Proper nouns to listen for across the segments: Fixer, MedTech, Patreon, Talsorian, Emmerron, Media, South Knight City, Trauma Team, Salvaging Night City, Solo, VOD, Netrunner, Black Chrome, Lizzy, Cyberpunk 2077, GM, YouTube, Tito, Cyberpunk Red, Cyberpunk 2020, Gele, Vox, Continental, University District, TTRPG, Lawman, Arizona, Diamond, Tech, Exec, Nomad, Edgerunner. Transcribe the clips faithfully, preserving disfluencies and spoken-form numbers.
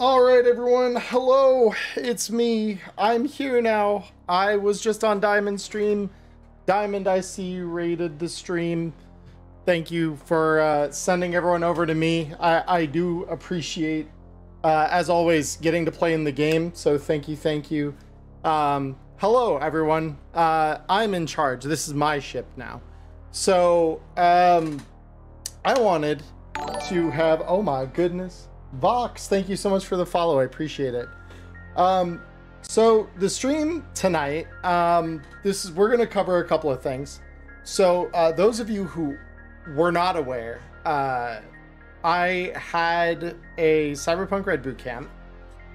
All right, everyone. Hello, it's me. I'm here now. I was just on Diamond's stream. Diamond, I see you raided the stream. Thank you for uh, sending everyone over to me. I, I do appreciate, uh, as always, getting to play in the game. So thank you, thank you. Um, hello, everyone. Uh, I'm in charge. This is my ship now. So um, I wanted to have, oh my goodness. Vox, thank you so much for the follow. I appreciate it. Um, so the stream tonight, um, this is, we're gonna cover a couple of things. So uh, those of you who were not aware, uh, I had a Cyberpunk Red bootcamp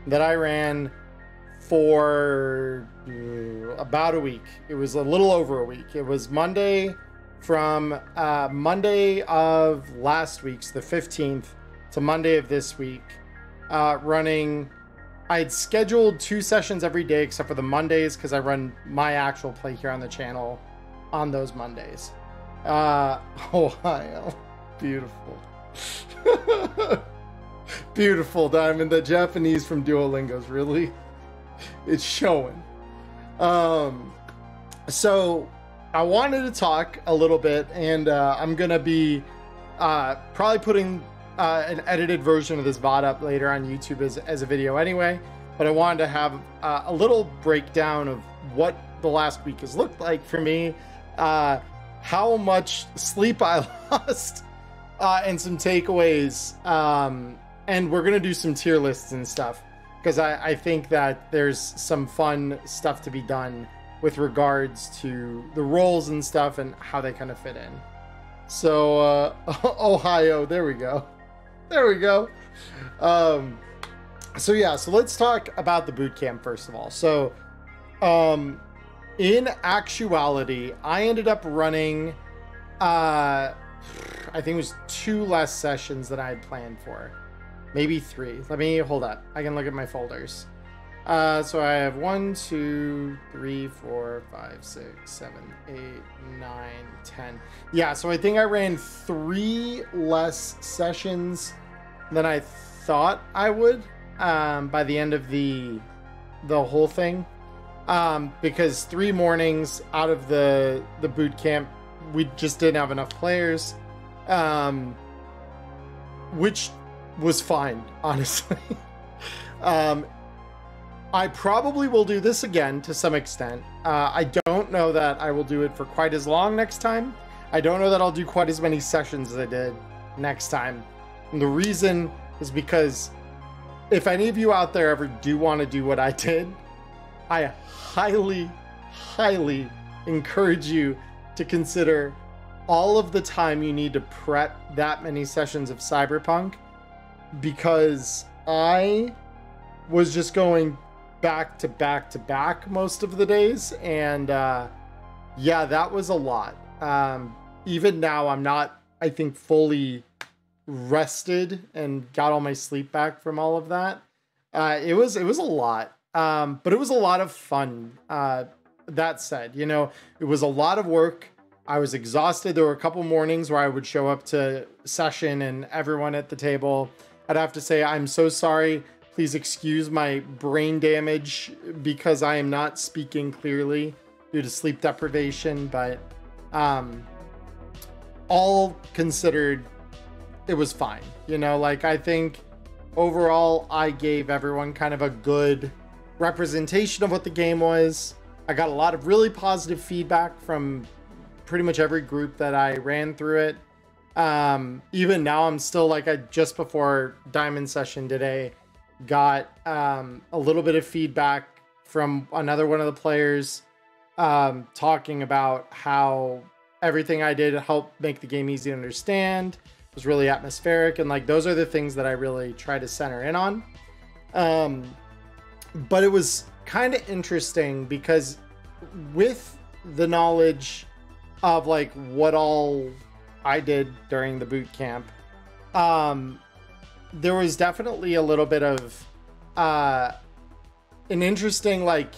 that I ran for uh, about a week. It was a little over a week. It was Monday from uh, Monday of last week's, the fifteenth. So Monday of this week, uh, running, I had scheduled two sessions every day except for the Mondays because I run my actual play here on the channel on those Mondays. Uh, Ohio, beautiful. Beautiful, Diamond. The Japanese from Duolingo's really, it's showing. Um, so I wanted to talk a little bit, and uh, I'm gonna be uh, probably putting Uh, an edited version of this V O D up later on YouTube as, as a video anyway, but I wanted to have uh, a little breakdown of what the last week has looked like for me, uh, how much sleep I lost, uh, and some takeaways, um, and we're gonna do some tier lists and stuff because I, I think that there's some fun stuff to be done with regards to the roles and stuff and how they kind of fit in. So uh, Ohio, there we go. There we go. Um, so yeah, so let's talk about the boot camp first of all. So um, in actuality, I ended up running, uh, I think it was two less sessions than I had planned for. Maybe three. Let me hold up. I can look at my folders. Uh, so I have one, two, three, four, five, six, seven, eight, nine, ten. Yeah, so I think I ran three less sessions than I thought I would um, by the end of the the whole thing, um, because three mornings out of the the boot camp, we just didn't have enough players, um, which was fine, honestly. um, I probably will do this again to some extent. Uh, I don't know that I will do it for quite as long next time. I don't know that I'll do quite as many sessions as I did next time. And the reason is because if any of you out there ever do want to do what I did, I highly, highly encourage you to consider all of the time you need to prep that many sessions of Cyberpunk, because I was just going back to back to back most of the days, and uh yeah, that was a lot. Um even now, I'm not, I think, fully rested and got all my sleep back from all of that. uh it was it was a lot, um but it was a lot of fun. Uh that said, you know, it was a lot of work. I was exhausted. There were a couple mornings where I would show up to session and everyone at the table, I'd have to say, I'm so sorry, please excuse my brain damage because I am not speaking clearly due to sleep deprivation, but um, all considered, it was fine. You know, like, I think overall I gave everyone kind of a good representation of what the game was. I got a lot of really positive feedback from pretty much every group that I ran through it. Um, even now, I'm still like, I just before Diamond session today, got um, a little bit of feedback from another one of the players um, talking about how everything I did helped make the game easy to understand. It was really atmospheric, and like, those are the things that I really try to center in on. Um, but it was kind of interesting because with the knowledge of like what all I did during the boot camp, um, there was definitely a little bit of uh, an interesting like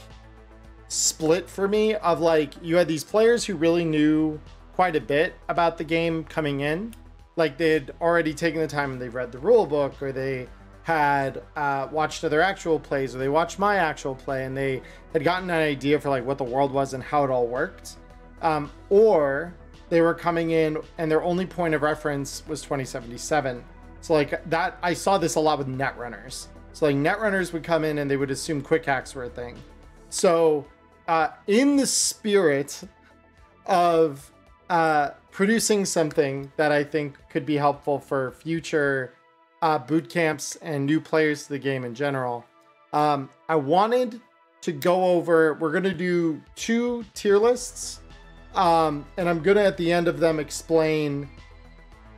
split for me of like, you had these players who really knew quite a bit about the game coming in. Like, they had already taken the time and they've read the rule book, or they had uh, watched other actual plays, or they watched my actual play, and they had gotten an idea for like what the world was and how it all worked. Um, or they were coming in and their only point of reference was twenty seventy-seven. So like that, I saw this a lot with Netrunners. So like Netrunners would come in and they would assume quick hacks were a thing. So uh, in the spirit of uh, producing something that I think could be helpful for future uh, boot camps and new players to the game in general, um, I wanted to go over, we're gonna do two tier lists. Um, and I'm gonna at the end of them explain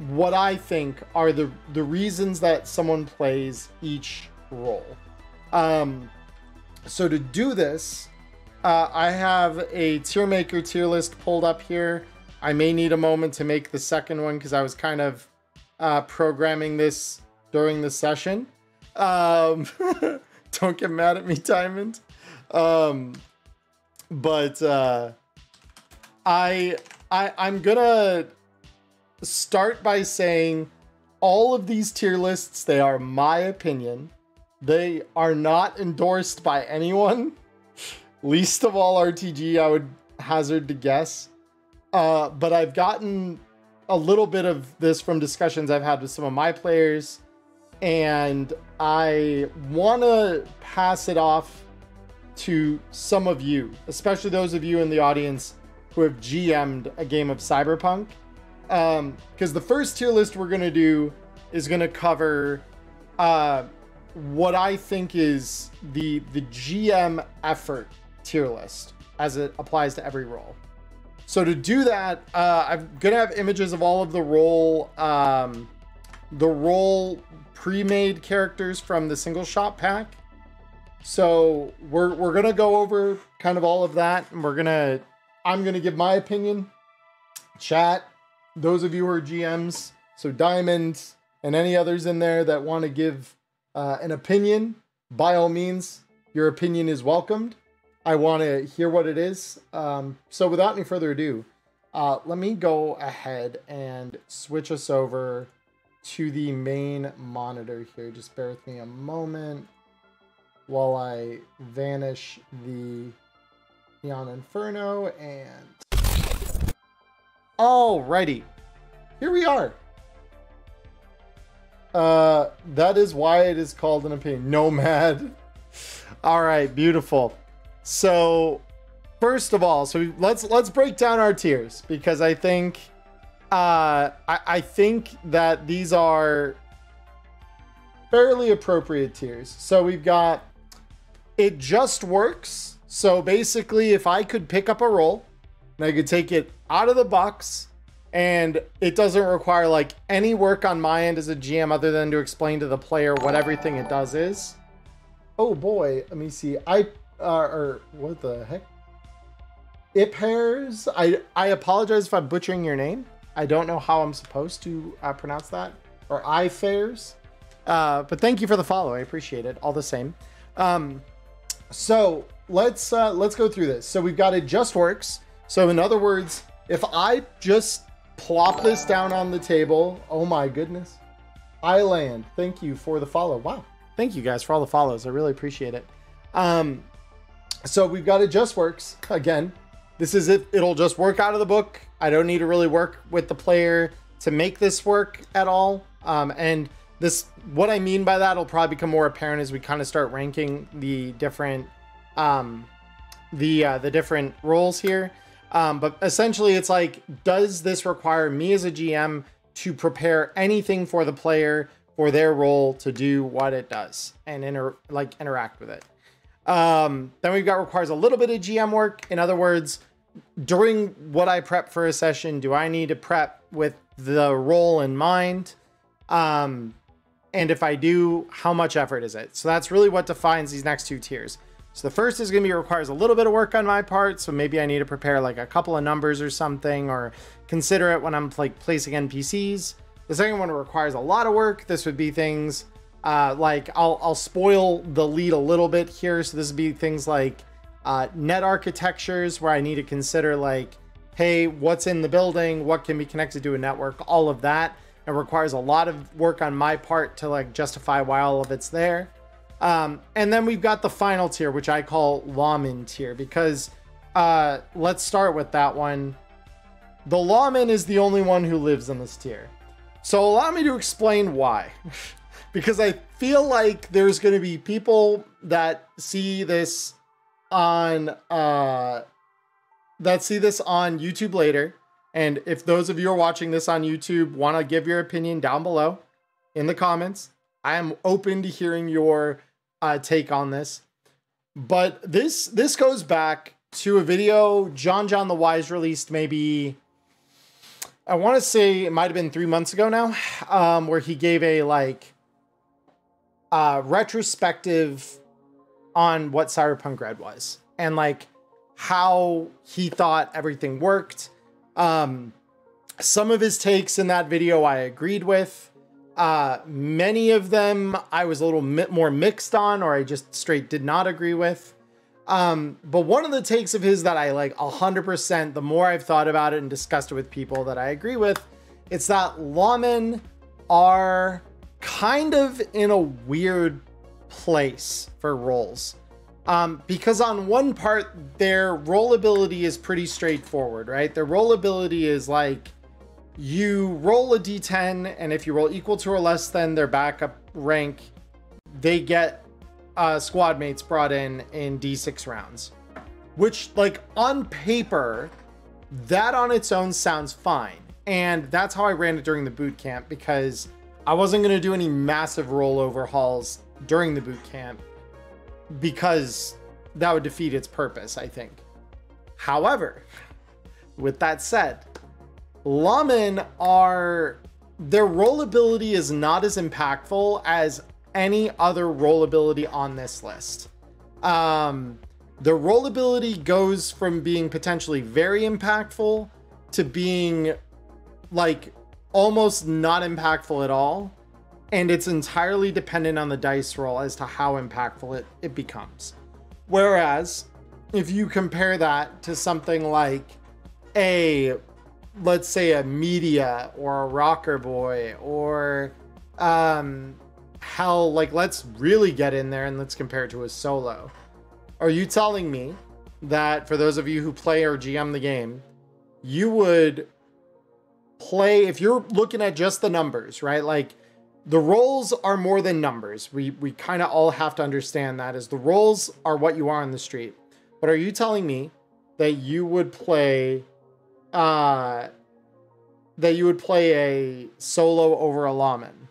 what I think are the, the reasons that someone plays each role. Um, so to do this, uh, I have a tier maker tier list pulled up here. I may need a moment to make the second one because I was kind of uh, programming this during the session. Um, don't get mad at me, Diamond. Um, but uh, I, I, I'm gonna start by saying all of these tier lists, they are my opinion. They are not endorsed by anyone, least of all R T G, I would hazard to guess. Uh, but I've gotten a little bit of this from discussions I've had with some of my players, and I wanna pass it off to some of you, especially those of you in the audience who have G M'd a game of Cyberpunk. Um, because the first tier list we're gonna do is gonna cover uh, what I think is the the G M effort tier list as it applies to every role. So to do that, uh, I'm gonna have images of all of the role um, the role pre-made characters from the single shot pack. So we're we're gonna go over kind of all of that, and we're gonna I'm gonna give my opinion. Chat. Those of you who are G Ms, so Diamond and any others in there that want to give uh, an opinion, by all means, your opinion is welcomed. I want to hear what it is. Um, so without any further ado, uh, let me go ahead and switch us over to the main monitor here. Just bear with me a moment while I vanish the Neon Inferno and... Alrighty, here we are. Uh, that is why it is called an opinion. Nomad. All right, beautiful. So, first of all, so let's let's break down our tiers, because I think, uh, I, I think that these are fairly appropriate tiers. So we've got it just works. So basically, if I could pick up a role and I could take it out of the box, and it doesn't require like any work on my end as a G M other than to explain to the player what everything it does is. Oh boy, let me see. I, uh, or what the heck? It pairs, I, I apologize if I'm butchering your name. I don't know how I'm supposed to uh, pronounce that, or I fairs. Uh, but thank you for the follow, I appreciate it all the same. Um, so let's, uh, let's go through this. So we've got it just works. So in other words, if I just plop this down on the table, oh my goodness. I land, thank you for the follow. Wow, thank you guys for all the follows. I really appreciate it. Um, so we've got it just works. Again, this is it, it'll just work out of the book. I don't need to really work with the player to make this work at all. Um, and this, what I mean by that will probably become more apparent as we kind of start ranking the different, um, the, uh, the different roles here. Um, but essentially it's like, does this require me as a G M to prepare anything for the player for their role to do what it does and inter like interact with it? Um, then we've got requires a little bit of G M work. In other words, during what I prep for a session, do I need to prep with the role in mind? Um, and if I do, how much effort is it? So that's really what defines these next two tiers. So the first is going to be requires a little bit of work on my part. So maybe I need to prepare like a couple of numbers or something, or consider it when I'm like placing N P Cs. The second one requires a lot of work. This would be things uh, like I'll, I'll spoil the lead a little bit here. So this would be things like uh, net architectures, where I need to consider like, hey, what's in the building? What can be connected to a network? All of that. It requires a lot of work on my part to like justify why all of it's there. Um, and then we've got the final tier, which I call Lawman tier, because uh, let's start with that one. The Lawman is the only one who lives in this tier. So allow me to explain why, because I feel like there's going to be people that see this on, uh, that see this on YouTube later. And if those of you are watching this on YouTube want to give your opinion down below in the comments, I am open to hearing your uh, take on this. But this, this goes back to a video John John the Wise released maybe, I want to say it might have been three months ago now, um, where he gave a like uh, retrospective on what Cyberpunk Red was and like how he thought everything worked. Um, some of his takes in that video I agreed with. Uh, many of them I was a little bit more mixed on, or I just straight did not agree with. Um, but one of the takes of his that I like one hundred percent, the more I've thought about it and discussed it with people that I agree with, it's that lawmen are kind of in a weird place for roles. Um, because on one part, their rollability is pretty straightforward, right? Their rollability is like, you roll a D ten, and if you roll equal to or less than their backup rank, they get Uh, squad mates brought in in D six rounds, which like on paper, that on its own sounds fine. And that's how I ran it during the boot camp, because I wasn't going to do any massive roll overhauls during the boot camp because that would defeat its purpose, I think. However, with that said, lawmen are, their rollability is not as impactful as any other rollability on this list. Um, the rollability goes from being potentially very impactful to being like almost not impactful at all. And it's entirely dependent on the dice roll as to how impactful it, it becomes. Whereas if you compare that to something like a, let's say a Media or a Rockerboy or, um, hell, like let's really get in there and let's compare it to a Solo. Are you telling me that for those of you who play or G M the game, you would play, if you're looking at just the numbers, right? Like the roles are more than numbers. We, we kind of all have to understand that, as the roles are what you are on the street. But are you telling me that you would play, uh, that you would play a Solo over a Lawman,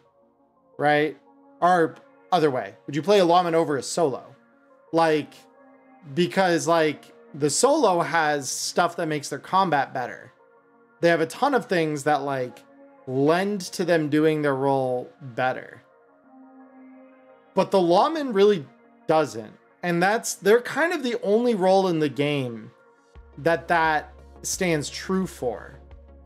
right? Or other way, would you play a lawman over a Solo? Like, because like the Solo has stuff that makes their combat better. They have a ton of things that like lend to them doing their role better. But the lawman really doesn't. And that's, they're kind of the only role in the game that that stands true for,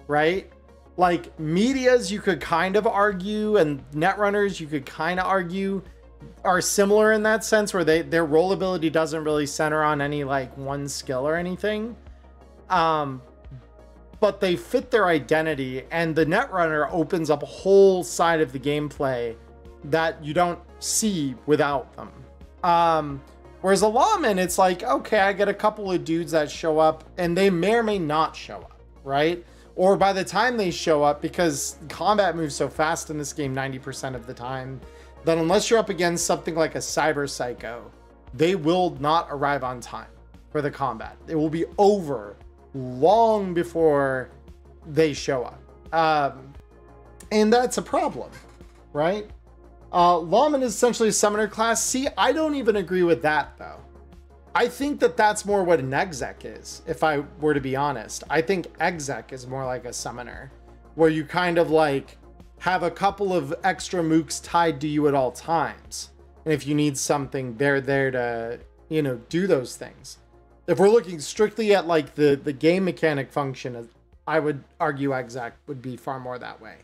right? Like Medias, you could kind of argue, and Netrunners, you could kind of argue, are similar in that sense, where they, their rollability doesn't really center on any like one skill or anything. Um, but they fit their identity, and the Netrunner opens up a whole side of the gameplay that you don't see without them. Um, whereas a lawman, it's like, okay, I get a couple of dudes that show up and they may or may not show up, right? Or by the time they show up, because combat moves so fast in this game ninety percent of the time, that unless you're up against something like a Cyber Psycho, they will not arrive on time for the combat. It will be over long before they show up. Um, and that's a problem, right? Uh, Lawman is essentially a summoner class. See, I don't even agree with that though. I think that that's more what an exec is, if I were to be honest. I think exec is more like a summoner, where you kind of like have a couple of extra mooks tied to you at all times. And if you need something, they're there to, you know, do those things. If we're looking strictly at like the, the game mechanic function, I would argue exec would be far more that way.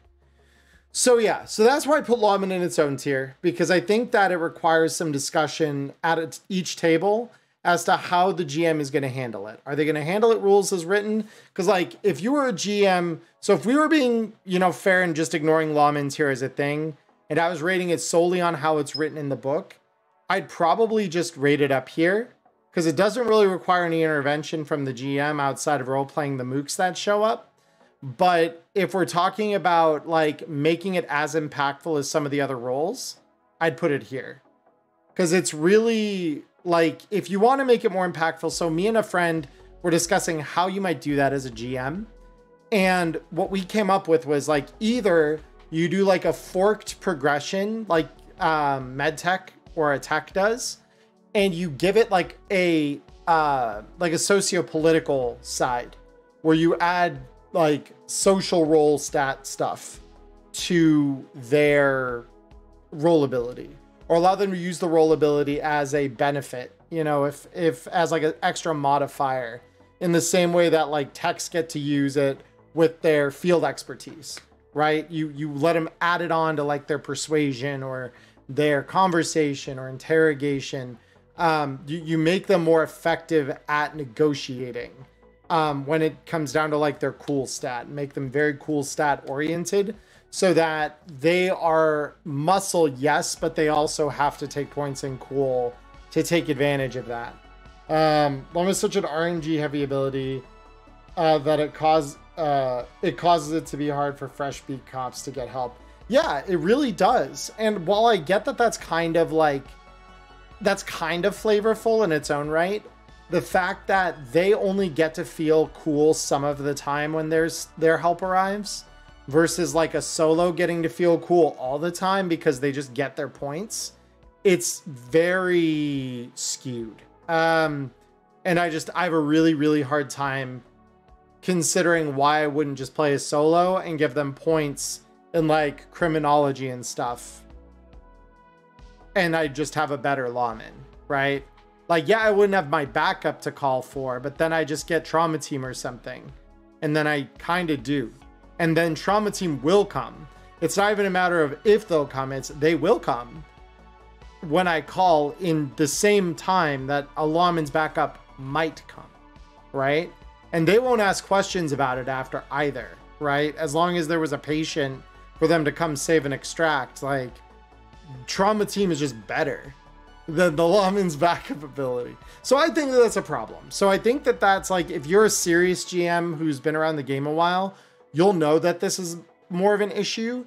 So yeah, so that's why I put Lawman in its own tier, because I think that it requires some discussion at each table as to how the G M is going to handle it. Are they going to handle it rules as written? Because, like, if you were a G M, so if we were being, you know, fair and just ignoring Lawman's here as a thing, and I was rating it solely on how it's written in the book, I'd probably just rate it up here because it doesn't really require any intervention from the G M outside of role-playing the mooks that show up. But if we're talking about, like, making it as impactful as some of the other roles, I'd put it here. Because it's really, like, if you want to make it more impactful, so me and a friend were discussing how you might do that as a G M. And what we came up with was, like, either you do, like, a forked progression, like um, MedTech or a Tech does, and you give it, like, a, uh, like a socio-political side where you add, like, social role stat stuff to their roll ability, or allow them to use the roll ability as a benefit, you know, if, if as like an extra modifier, in the same way that, like, techs get to use it with their field expertise, right? You, you let them add it on to, like, their persuasion or their conversation or interrogation. Um, you, you make them more effective at negotiating um, when it comes down to, like, their cool stat, make them very cool stat oriented, so that they are muscle, yes, but they also have to take points in cool to take advantage of that. Um, Lawman is such an R N G heavy ability uh, that it, cause, uh, it causes it to be hard for fresh beat cops to get help. Yeah, it really does. And while I get that that's kind of like, that's kind of flavorful in its own right, the fact that they only get to feel cool some of the time when there's their help arrives, versus like a solo getting to feel cool all the time because they just get their points, it's very skewed. Um, and I just, I have a really, really hard time considering why I wouldn't just play a solo and give them points in, like, criminology and stuff. And I just have a better lawman, right? Like, yeah, I wouldn't have my backup to call for, but then I just get trauma team or something. And then I kind of do. And then trauma team will come. It's not even a matter of if they'll come, it's they will come when I call in the same time that a lawman's backup might come, right? And they won't ask questions about it after either, right? As long as there was a patient for them to come save and extract, like, trauma team is just better than the lawman's backup ability. So I think that that's a problem. So I think that that's, like, if you're a serious G M who's been around the game a while, you'll know that this is more of an issue.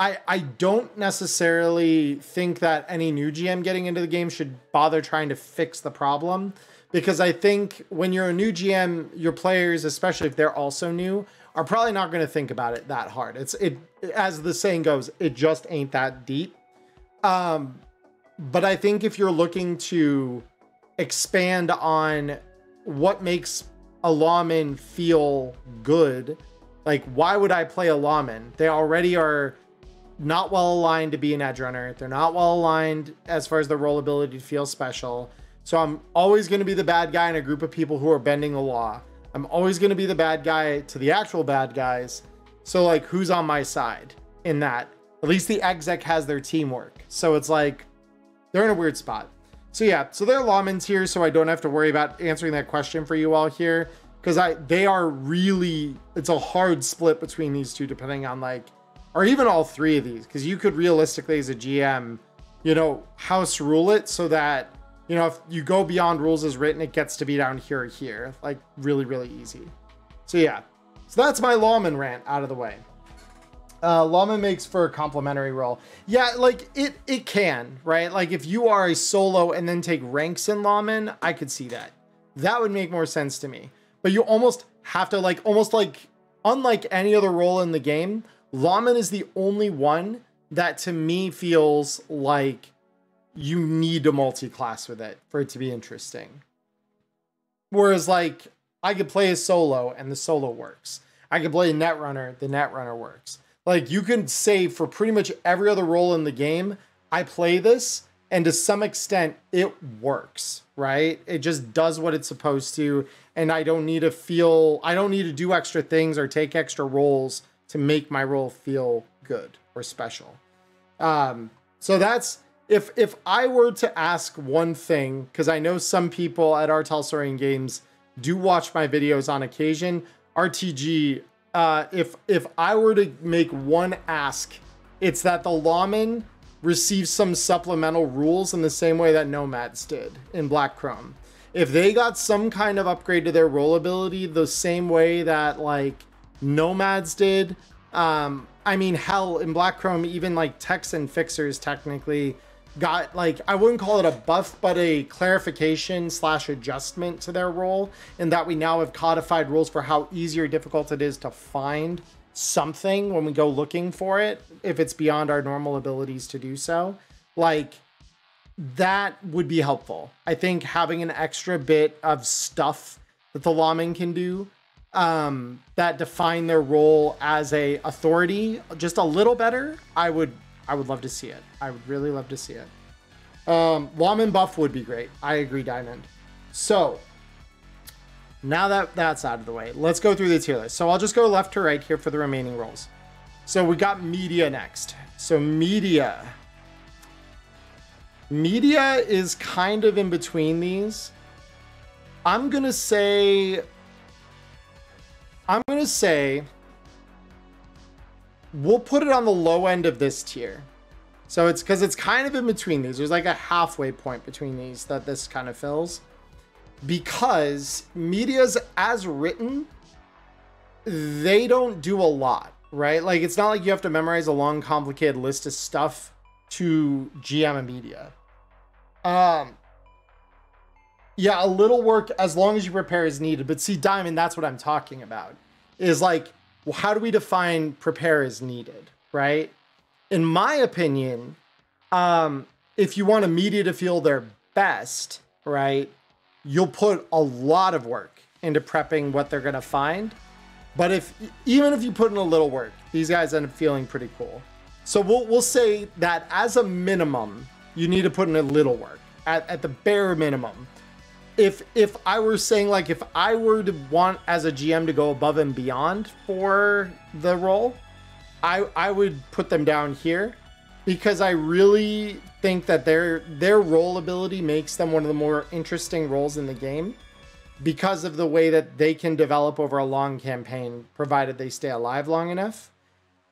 I, I don't necessarily think that any new G M getting into the game should bother trying to fix the problem, because I think when you're a new G M, your players, especially if they're also new, are probably not going to think about it that hard. It's it as the saying goes, it just ain't that deep. Um, but I think if you're looking to expand on what makes a lawman feel good, like, why would I play a lawman? They already are not well aligned to be an edge runner. They're not well aligned as far as the role ability to feel special. So I'm always going to be the bad guy in a group of people who are bending the law. I'm always going to be the bad guy to the actual bad guys. So, like, who's on my side in that? At least the exec has their teamwork. So it's like, they're in a weird spot. So yeah, so they're lawmans here. So I don't have to worry about answering that question for you all here. Because I, they are really, it's a hard split between these two, depending on, like, or even all three of these. Because you could realistically, as a G M, you know, house rule it so that, you know, if you go beyond rules as written, it gets to be down here or here. Like, really, really easy. So, yeah. So that's my lawman rant out of the way. Uh, lawman makes for a complimentary role. Yeah, like, it, it can, right? Like, if you are a solo and then take ranks in lawman, I could see that. That would make more sense to me. But you almost have to, like, almost like, unlike any other role in the game, lawman is the only one that to me feels like you need to multi-class with it for it to be interesting. Whereas, like, I could play a solo and the solo works. I could play a Netrunner, the Netrunner works. Like, you can say for pretty much every other role in the game, I play this, and to some extent, it works, right? It just does what it's supposed to, and I don't need to feel, I don't need to do extra things or take extra roles to make my role feel good or special. Um, so that's, if if I were to ask one thing, because I know some people at our Talsorian Games do watch my videos on occasion, R T G, uh, if if I were to make one ask, it's that the Lawman receive some supplemental rules in the same way that Nomads did in Black Chrome. If they got some kind of upgrade to their roll ability the same way that like Nomads did, um, I mean, hell, in Black Chrome, even like Techs and Fixers technically got like, I wouldn't call it a buff, but a clarification slash adjustment to their role, in that we now have codified rules for how easy or difficult it is to find something when we go looking for it, if it's beyond our normal abilities to do so. Like, that would be helpful. I think having an extra bit of stuff that the Lawman can do, um, that define their role as a authority just a little better, I would I would love to see it. I would really love to see it. Um, Lawman buff would be great. I agree, Diamond. So now that that's out of the way, let's go through the tier list. So I'll just go left to right here for the remaining roles. So we got Media next. So Media. Media is kind of in between these. I'm going to say... I'm going to say... we'll put it on the low end of this tier. So it's because it's kind of in between these. There's like a halfway point between these that this kind of fills. Because Media's as written, they don't do a lot, right? Like, it's not like you have to memorize a long, complicated list of stuff to G M a Media. Um, yeah, a little work as long as you prepare is needed. But see, Diamond, that's what I'm talking about, is like, well, how do we define prepare is needed, right? In my opinion, um, if you want a Media to feel their best, right, you'll put a lot of work into prepping what they're going to find. But if even if you put in a little work, these guys end up feeling pretty cool. So we'll, we'll say that as a minimum, you need to put in a little work at, at the bare minimum. If, if I were saying, like, if I were to want as a G M to go above and beyond for the role, I, I would put them down here, because I really think that their their role ability makes them one of the more interesting roles in the game, because of the way that they can develop over a long campaign, provided they stay alive long enough.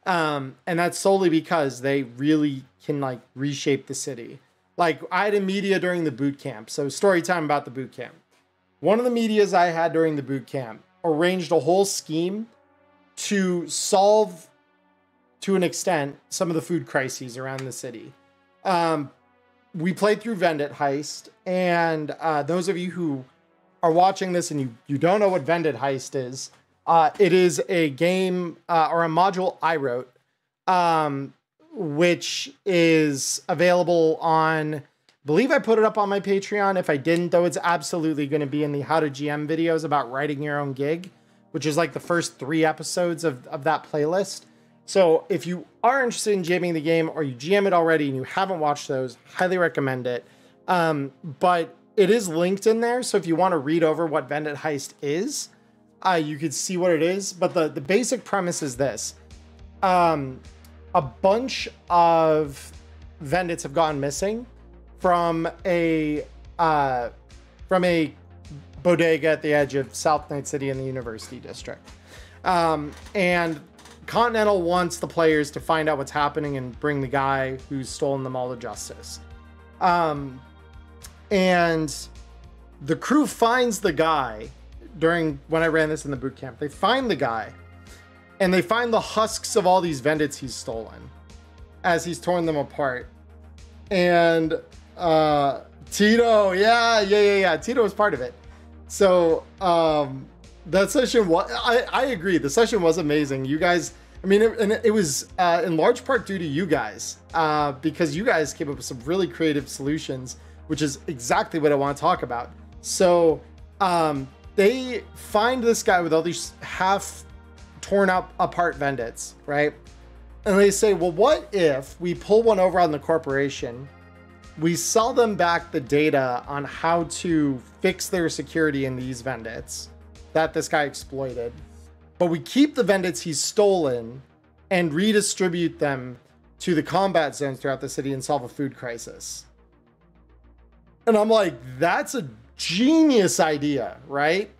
Um, and that's solely because they really can like reshape the city. Like, I had a Media during the boot camp. So story time about the boot camp. One of the Medias I had during the boot camp arranged a whole scheme to solve, to an extent, some of the food crises around the city. Um, we played through Vendit Heist, and uh, those of you who are watching this and you, you don't know what Vendit Heist is, uh, it is a game uh, or a module I wrote, um, which is available on, I believe I put it up on my Patreon. If I didn't, though, it's absolutely going to be in the How to G M videos about writing your own gig, which is like the first three episodes of, of that playlist. So if you are interested in G Ming the game, or you G M it already and you haven't watched those, highly recommend it. Um, but it is linked in there. So if you want to read over what Vendit Heist is, uh, you could see what it is. But the, the basic premise is this. Um, a bunch of Vendits have gone missing from a, uh, from a bodega at the edge of South Knight City in the University District. Um, and... Continental wants the players to find out what's happening and bring the guy who's stolen them all to justice. Um, and the crew finds the guy during, when I ran this in the boot camp, they find the guy and they find the husks of all these Vendits he's stolen as he's torn them apart. And uh, Tito, yeah, yeah, yeah, yeah. Tito was part of it. So, um, that session was, I, I agree. The session was amazing. You guys, I mean, it, and it was uh, in large part due to you guys, uh, because you guys came up with some really creative solutions, which is exactly what I want to talk about. So um, they find this guy with all these half torn up apart Vendits, right? And they say, well, what if we pull one over on the corporation? We sell them back the data on how to fix their security in these Vendits that this guy exploited, but we keep the Vendits he's stolen and redistribute them to the combat zones throughout the city and solve a food crisis. And I'm like, that's a genius idea, right?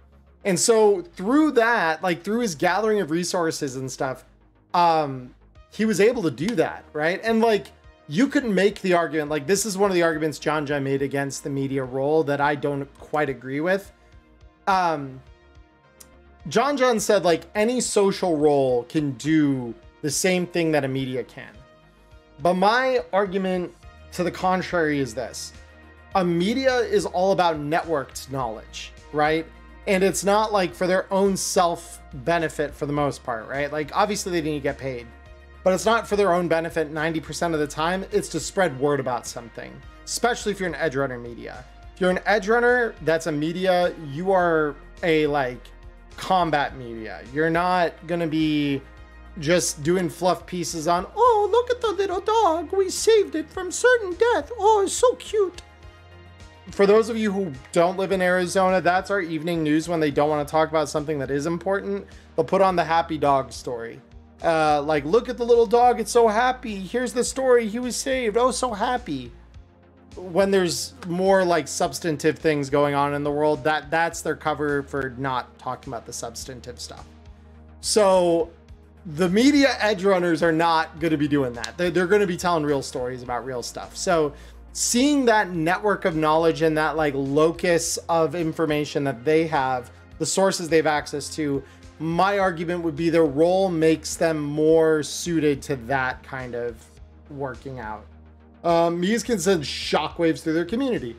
And so through that, like through his gathering of resources and stuff, um, he was able to do that, right? And like, you could make the argument, like this is one of the arguments John Jai made against the media role that I don't quite agree with. Um, John John said like any social role can do the same thing that a media can. But my argument to the contrary is this. A media is all about networked knowledge, right? And it's not like for their own self benefit for the most part, right? Like obviously they need to get paid, but it's not for their own benefit ninety percent of the time. It's to spread word about something, especially if you're an edgerunner media. If you're an edgerunner that's a media, you are a like combat media. You're not gonna be just doing fluff pieces on, oh, look at the little dog. We saved it from certain death. Oh, it's so cute. For those of you who don't live in Arizona, that's our evening news when they don't want to talk about something that is important. They'll put on the happy dog story. Uh, like, look at the little dog. It's so happy. Here's the story. He was saved. Oh, so happy. When there's more like substantive things going on in the world, that that's their cover for not talking about the substantive stuff. So the media edgerunners are not going to be doing that. They're, they're going to be telling real stories about real stuff. So seeing that network of knowledge and that like locus of information that they have, the sources they've access to, my argument would be their role makes them more suited to that kind of working out. Um, Mies can send shockwaves through their community.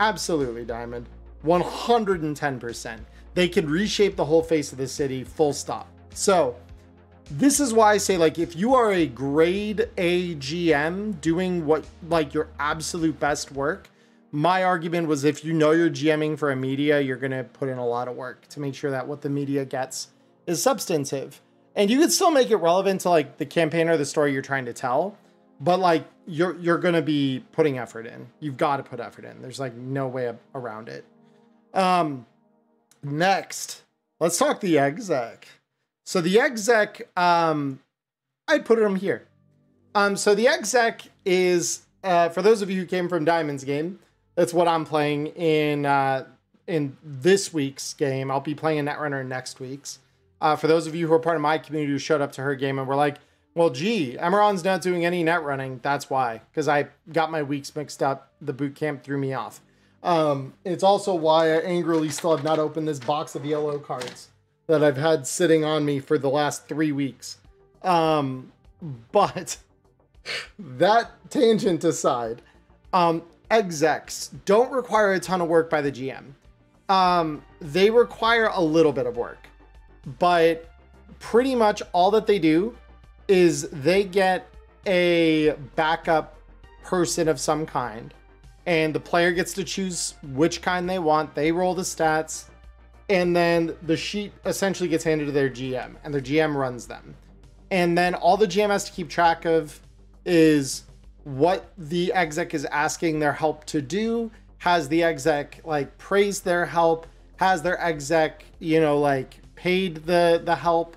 Absolutely, Diamond. one hundred ten percent. They could reshape the whole face of the city, full stop. So this is why I say, like, if you are a grade A G M doing what, like, your absolute best work, my argument was if you know you're GMing for a media, you're going to put in a lot of work to make sure that what the media gets is substantive. And you could still make it relevant to, like, the campaign or the story you're trying to tell, but, like, you're, you're going to be putting effort in. You've got to put effort in. There's, like, no way around it. Um, next, let's talk the exec. So the exec, um, I'd put him here. Um, so the exec is, uh, for those of you who came from Diamond's game, that's what I'm playing in uh, in this week's game. I'll be playing a Netrunner next week's. Uh, for those of you who are part of my community who showed up to her game and were like, well, gee, Emmerron's not doing any netrunning. That's why, because I got my weeks mixed up. The boot camp threw me off. Um, it's also why I angrily still have not opened this box of yellow cards that I've had sitting on me for the last three weeks. Um, but that tangent aside, um, execs don't require a ton of work by the G M. Um, they require a little bit of work, but pretty much all that they do is they get a backup person of some kind, and the player gets to choose which kind they want. They roll the stats, and then the sheet essentially gets handed to their G M, and their G M runs them. And then all the G M has to keep track of is what the exec is asking their help to do. Has the exec like praised their help? Has their exec, you know, like paid the, the help?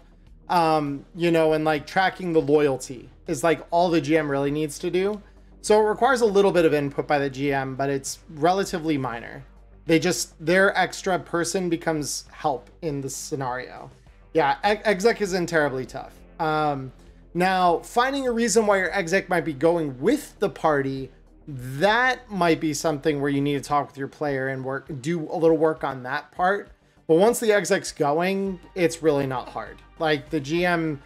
Um, you know, and like tracking the loyalty is like all the G M really needs to do. So it requires a little bit of input by the G M, but it's relatively minor. They just, their extra person becomes help in the scenario. Yeah, exec isn't terribly tough. Um, now, finding a reason why your exec might be going with the party, that might be something where you need to talk with your player and work, do a little work on that part. But once the exec's going, it's really not hard. Like the G M,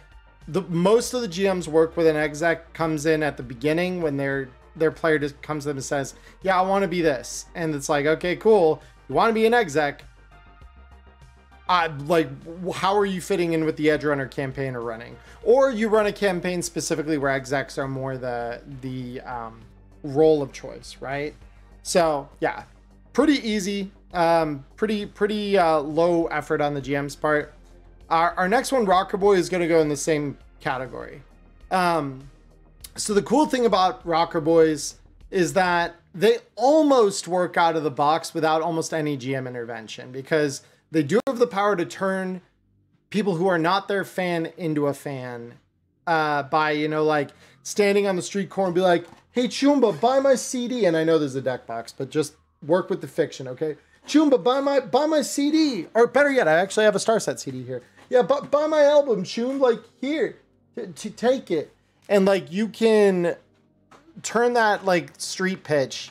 the most of the G M's work with an exec comes in at the beginning when they're their player just comes to them and says, yeah, I want to be this. And it's like, okay, cool. You want to be an exec. I like, how are you fitting in with the edgerunner campaign or running? Or you run a campaign specifically where execs are more the, the um, role of choice, right? So yeah, pretty easy. Um, pretty, pretty uh, low effort on the G M's part. Our, our next one, Rockerboy, is going to go in the same category. Um, So the cool thing about Rockerboys is that they almost work out of the box without almost any G M intervention, because they do have the power to turn people who are not their fan into a fan uh, by, you know, like standing on the street corner and be like, hey, Chumba, buy my C D. And I know there's a deck box, but just work with the fiction, okay? Chumba, buy my buy my C D. Or better yet, I actually have a Starset C D here. Yeah, bu buy my album, Chumba. Like, here, t t take it. And, like, you can turn that, like, street pitch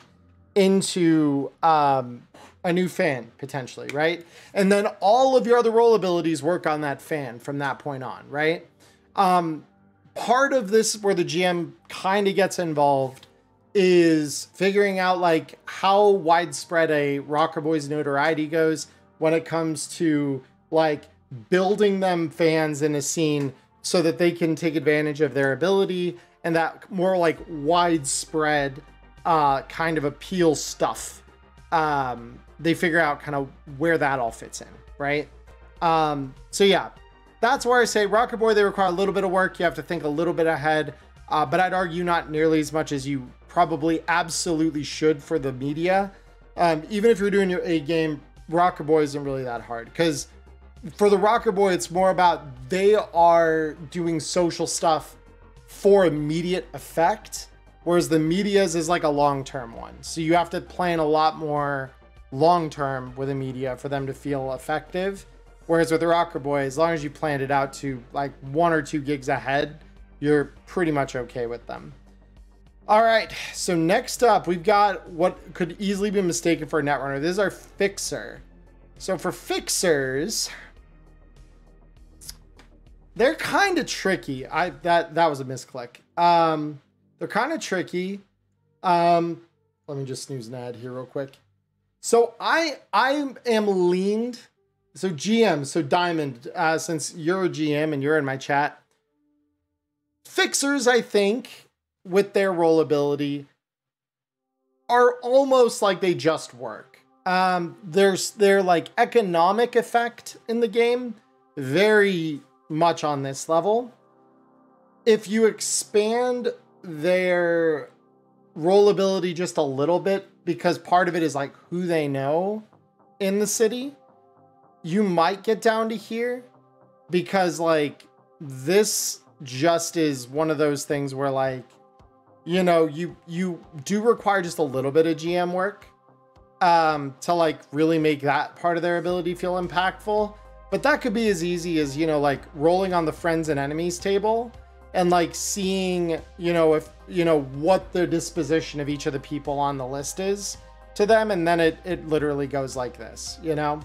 into um, a new fan, potentially, right? And then all of your other roll abilities work on that fan from that point on, right? Um, part of this where the G M kind of gets involved is figuring out, like, how widespread a Rockerboy's notoriety goes when it comes to, like, building them fans in a scene so that they can take advantage of their ability and that more like widespread uh, kind of appeal stuff. Um, they figure out kind of where that all fits in, right? Um, so yeah, that's where I say Rockerboy, they require a little bit of work. You have to think a little bit ahead, uh, but I'd argue not nearly as much as you probably absolutely should for the media. Um, even if you're doing your A game, Rockerboy isn't really that hard because for the Rockerboy, it's more about they are doing social stuff for immediate effect, whereas the media's is like a long-term one. So you have to plan a lot more long-term with the media for them to feel effective. Whereas with the Rockerboy, as long as you planned it out to like one or two gigs ahead, you're pretty much okay with them. All right, so next up, we've got what could easily be mistaken for a Netrunner. This is our Fixer. So for Fixers, they're kind of tricky. I that that was a misclick. Um, they're kind of tricky. Um, let me just snooze an ad here real quick. So I I am leaned. So G M, so Diamond, uh, since you're a G M and you're in my chat, Fixers, I think, with their roll ability, are almost like they just work. Um, there's their like economic effect in the game, very much on this level. If you expand their rollability just a little bit, because part of it is like who they know in the city, you might get down to here, because like this just is one of those things where like, you know, you you do require just a little bit of G M work um to like really make that part of their ability feel impactful. But that could be as easy as, you know, like rolling on the friends and enemies table and like seeing, you know, if, you know, what the disposition of each of the people on the list is to them. And then it, it literally goes like this, you know,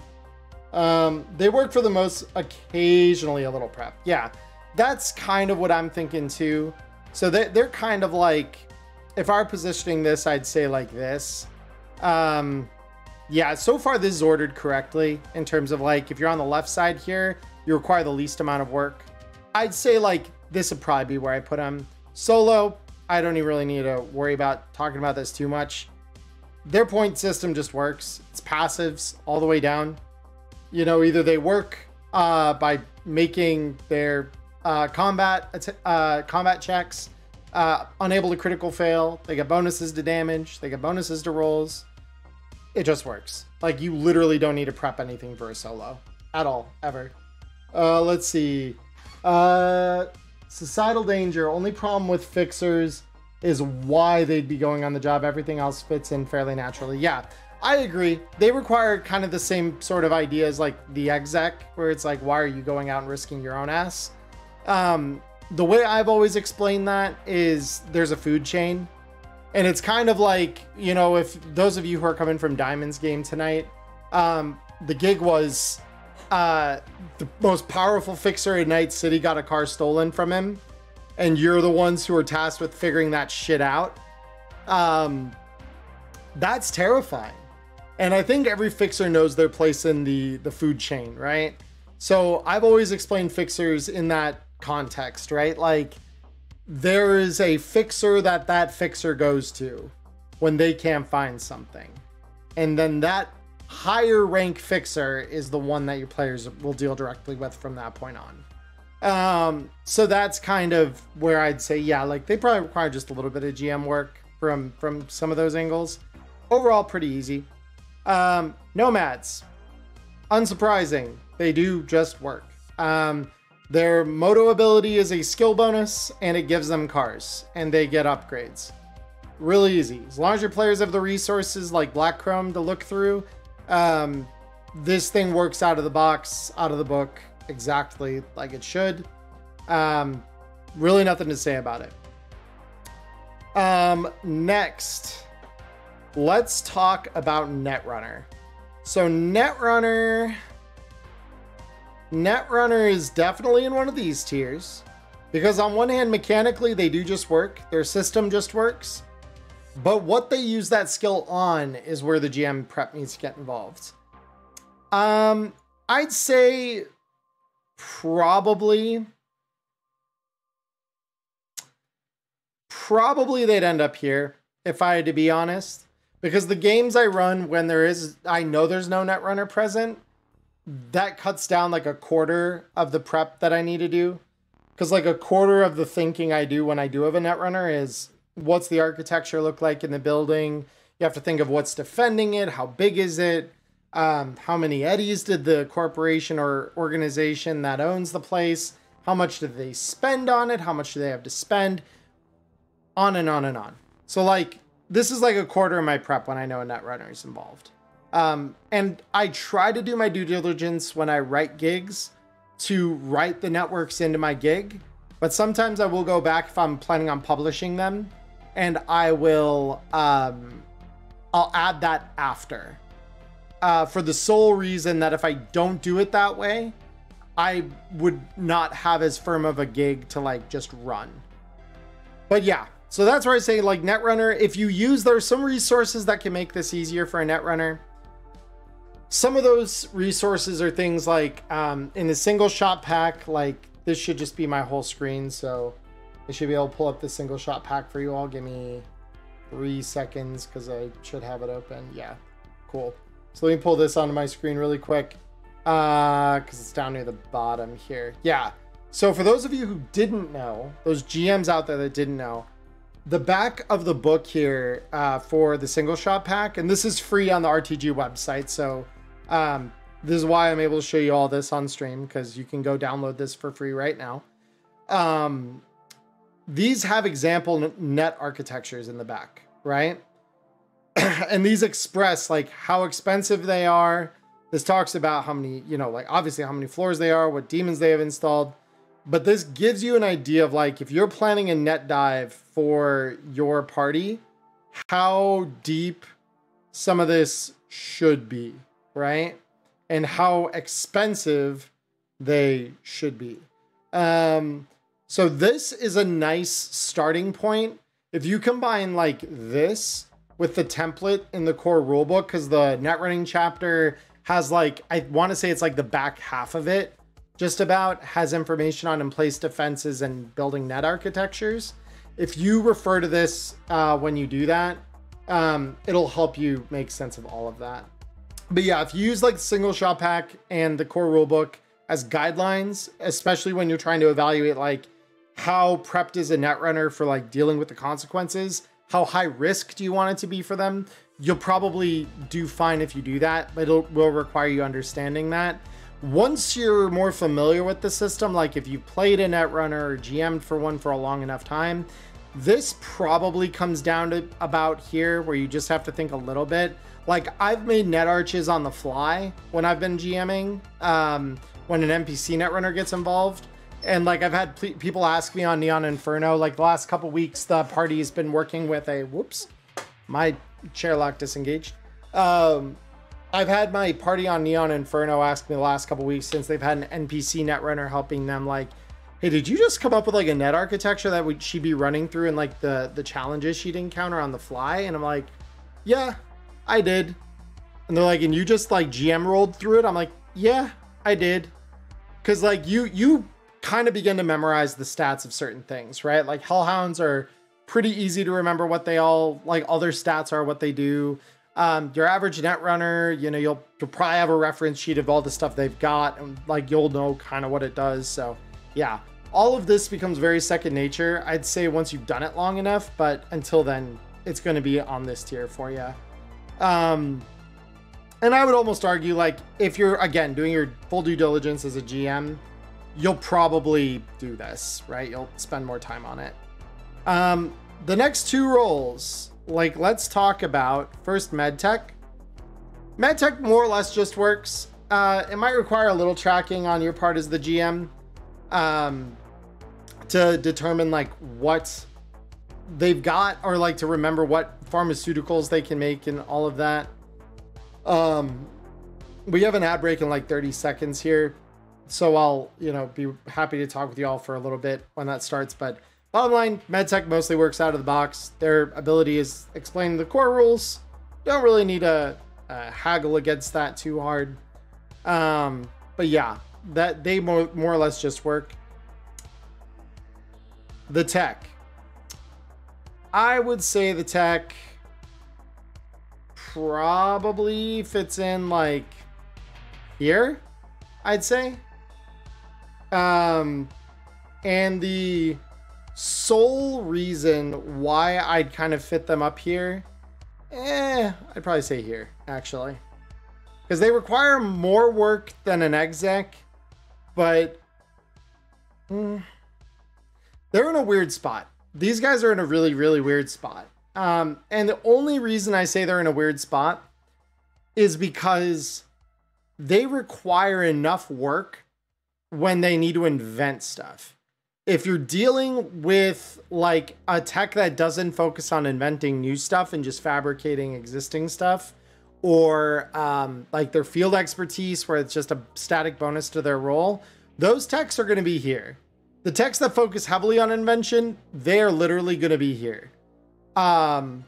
um, they work for the most, occasionally a little prep. Yeah, that's kind of what I'm thinking too. So they're, they're kind of like, if I were positioning this, I'd say like this. Um, Yeah, so far this is ordered correctly in terms of like, if you're on the left side here, you require the least amount of work. I'd say like, this would probably be where I put them. Solo, I don't even really need to worry about talking about this too much. Their point system just works. It's passives all the way down. You know, either they work uh, by making their uh, combat uh, combat checks, uh, unable to critical fail. They get bonuses to damage. They get bonuses to rolls. It just works. Like you literally don't need to prep anything for a solo at all, ever. Uh, let's see. Uh, societal danger. Only problem with Fixers is why they'd be going on the job. Everything else fits in fairly naturally. Yeah, I agree. They require kind of the same sort of ideas like the exec, where it's like, why are you going out and risking your own ass? Um, the way I've always explained that is there's a food chain. And it's kind of like, you know, if those of you who are coming from Diamond's game tonight, um, the gig was uh, the most powerful Fixer in Night City got a car stolen from him. And you're the ones who are tasked with figuring that shit out. Um, that's terrifying. And I think every Fixer knows their place in the, the food chain, right? So I've always explained Fixers in that context, right? Like, there is a Fixer that that Fixer goes to when they can't find something. And then that higher rank Fixer is the one that your players will deal directly with from that point on. Um, so that's kind of where I'd say, yeah, like they probably require just a little bit of G M work from, from some of those angles. Overall, pretty easy. Um, nomads, unsurprising. They do just work. Um, Their moto ability is a skill bonus and it gives them cars and they get upgrades. Really easy. As long as your players have the resources like Black Chrome to look through, um, this thing works out of the box, out of the book, exactly like it should. Um, really nothing to say about it. Um, next, let's talk about Netrunner. So Netrunner, Netrunner is definitely in one of these tiers because on one hand, mechanically, they do just work. Their system just works. But what they use that skill on is where the G M prep needs to get involved. Um, I'd say probably, probably they'd end up here if I had to be honest, because the games I run when there is, I know there's no Netrunner present, that cuts down like a quarter of the prep that I need to do. Cause like a quarter of the thinking I do when I do have a Netrunner is what's the architecture look like in the building? You have to think of what's defending it. How big is it? Um, how many eddies did the corporation or organization that owns the place? How much did they spend on it? How much do they have to spend? On and on and on. So like, this is like a quarter of my prep when I know a Netrunner is involved. Um, and I try to do my due diligence when I write gigs to write the networks into my gig, but sometimes I will go back if I'm planning on publishing them and I will, um, I'll add that after, uh, for the sole reason that if I don't do it that way, I would not have as firm of a gig to like just run. But yeah, so that's where I say like Netrunner, if you use, there are some resources that can make this easier for a Netrunner. Some of those resources are things like um, in the single shot pack, like this should just be my whole screen. So I should be able to pull up the single shot pack for you all. Give me three seconds because I should have it open. Yeah, cool. So let me pull this onto my screen really quick because uh, it's down near the bottom here. Yeah. So for those of you who didn't know, those G Ms out there that didn't know, the back of the book here uh, for the single shot pack, and this is free on the R T G website. So Um, this is why I'm able to show you all this on stream, because you can go download this for free right now. Um, these have example net architectures in the back, right? And these express like how expensive they are. This talks about how many, you know, like obviously how many floors they are, what demons they have installed. But this gives you an idea of like, if you're planning a net dive for your party, how deep some of this should be. Right? And how expensive they should be. Um, so this is a nice starting point. If you combine like this with the template in the core rulebook, because the Netrunning chapter has like, I want to say it's like the back half of it, just about has information on in place defenses and building net architectures. If you refer to this uh, when you do that, um, it'll help you make sense of all of that. But yeah, if you use like the single shot pack and the core rulebook as guidelines, especially when you're trying to evaluate like how prepped is a Netrunner for like dealing with the consequences, how high risk do you want it to be for them? You'll probably do fine if you do that, but it'll, will require you understanding that. Once you're more familiar with the system, like if you've played a Netrunner or G M'd for one for a long enough time, this probably comes down to about here where you just have to think a little bit. Like I've made net arches on the fly when I've been GMing, um, when an N P C Netrunner gets involved. And like I've had people ask me on Neon Inferno, like the last couple weeks, the party's been working with a, whoops, my chair lock disengaged. Um, I've had my party on Neon Inferno ask me the last couple weeks since they've had an N P C Netrunner helping them like, hey, did you just come up with like a net architecture that would she be running through and like the, the challenges she'd encounter on the fly? And I'm like, yeah, I did. And they're like, and you just like G M rolled through it? I'm like, yeah, I did. Cause like you, you kind of begin to memorize the stats of certain things, right? Like Hellhounds are pretty easy to remember what they all, like all their stats are, what they do. Um, your average Netrunner, you know, you'll, you'll probably have a reference sheet of all the stuff they've got and like, you'll know kind of what it does. So yeah. All of this becomes very second nature, I'd say, once you've done it long enough, but until then, it's going to be on this tier for you. Um, and I would almost argue, like, if you're, again, doing your full due diligence as a G M, you'll probably do this, right? You'll spend more time on it. Um, the next two roles, like, let's talk about first MedTech. MedTech more or less just works. Uh, it might require a little tracking on your part as the G M um, to determine like what they've got, or like to remember what pharmaceuticals they can make and all of that. Um, we have an ad break in like thirty seconds here, so I'll, you know, be happy to talk with you all for a little bit when that starts. But bottom line, MedTech mostly works out of the box. Their ability is explaining the core rules. Don't really need a, a haggle against that too hard. Um, but yeah, that they more, more or less just work. The tech. I would say the tech probably fits in like here, I'd say. Um, and the sole reason why I'd kind of fit them up here, eh, I'd probably say here, actually. Because they require more work than an exec, but mm, they're in a weird spot. These guys are in a really, really weird spot. Um, and the only reason I say they're in a weird spot is because they require enough work when they need to invent stuff. If you're dealing with like a tech that doesn't focus on inventing new stuff and just fabricating existing stuff, or um, like their field expertise where it's just a static bonus to their role, those techs are gonna be here. The techs that focus heavily on invention, they are literally gonna be here. Um,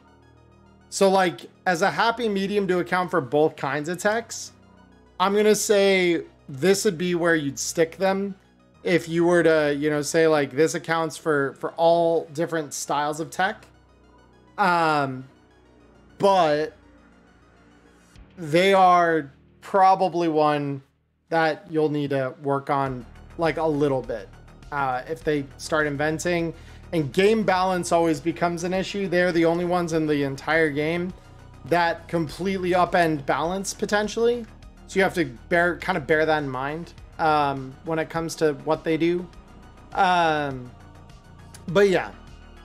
so like as a happy medium to account for both kinds of techs, I'm gonna say this would be where you'd stick them. If you were to, you know, say like this accounts for, for all different styles of tech. Um, but they are probably one that you'll need to work on like a little bit. Uh, if they start inventing, and game balance always becomes an issue. They're the only ones in the entire game that completely upend balance potentially. So you have to bear kind of bear that in mind um, when it comes to what they do. Um, but yeah,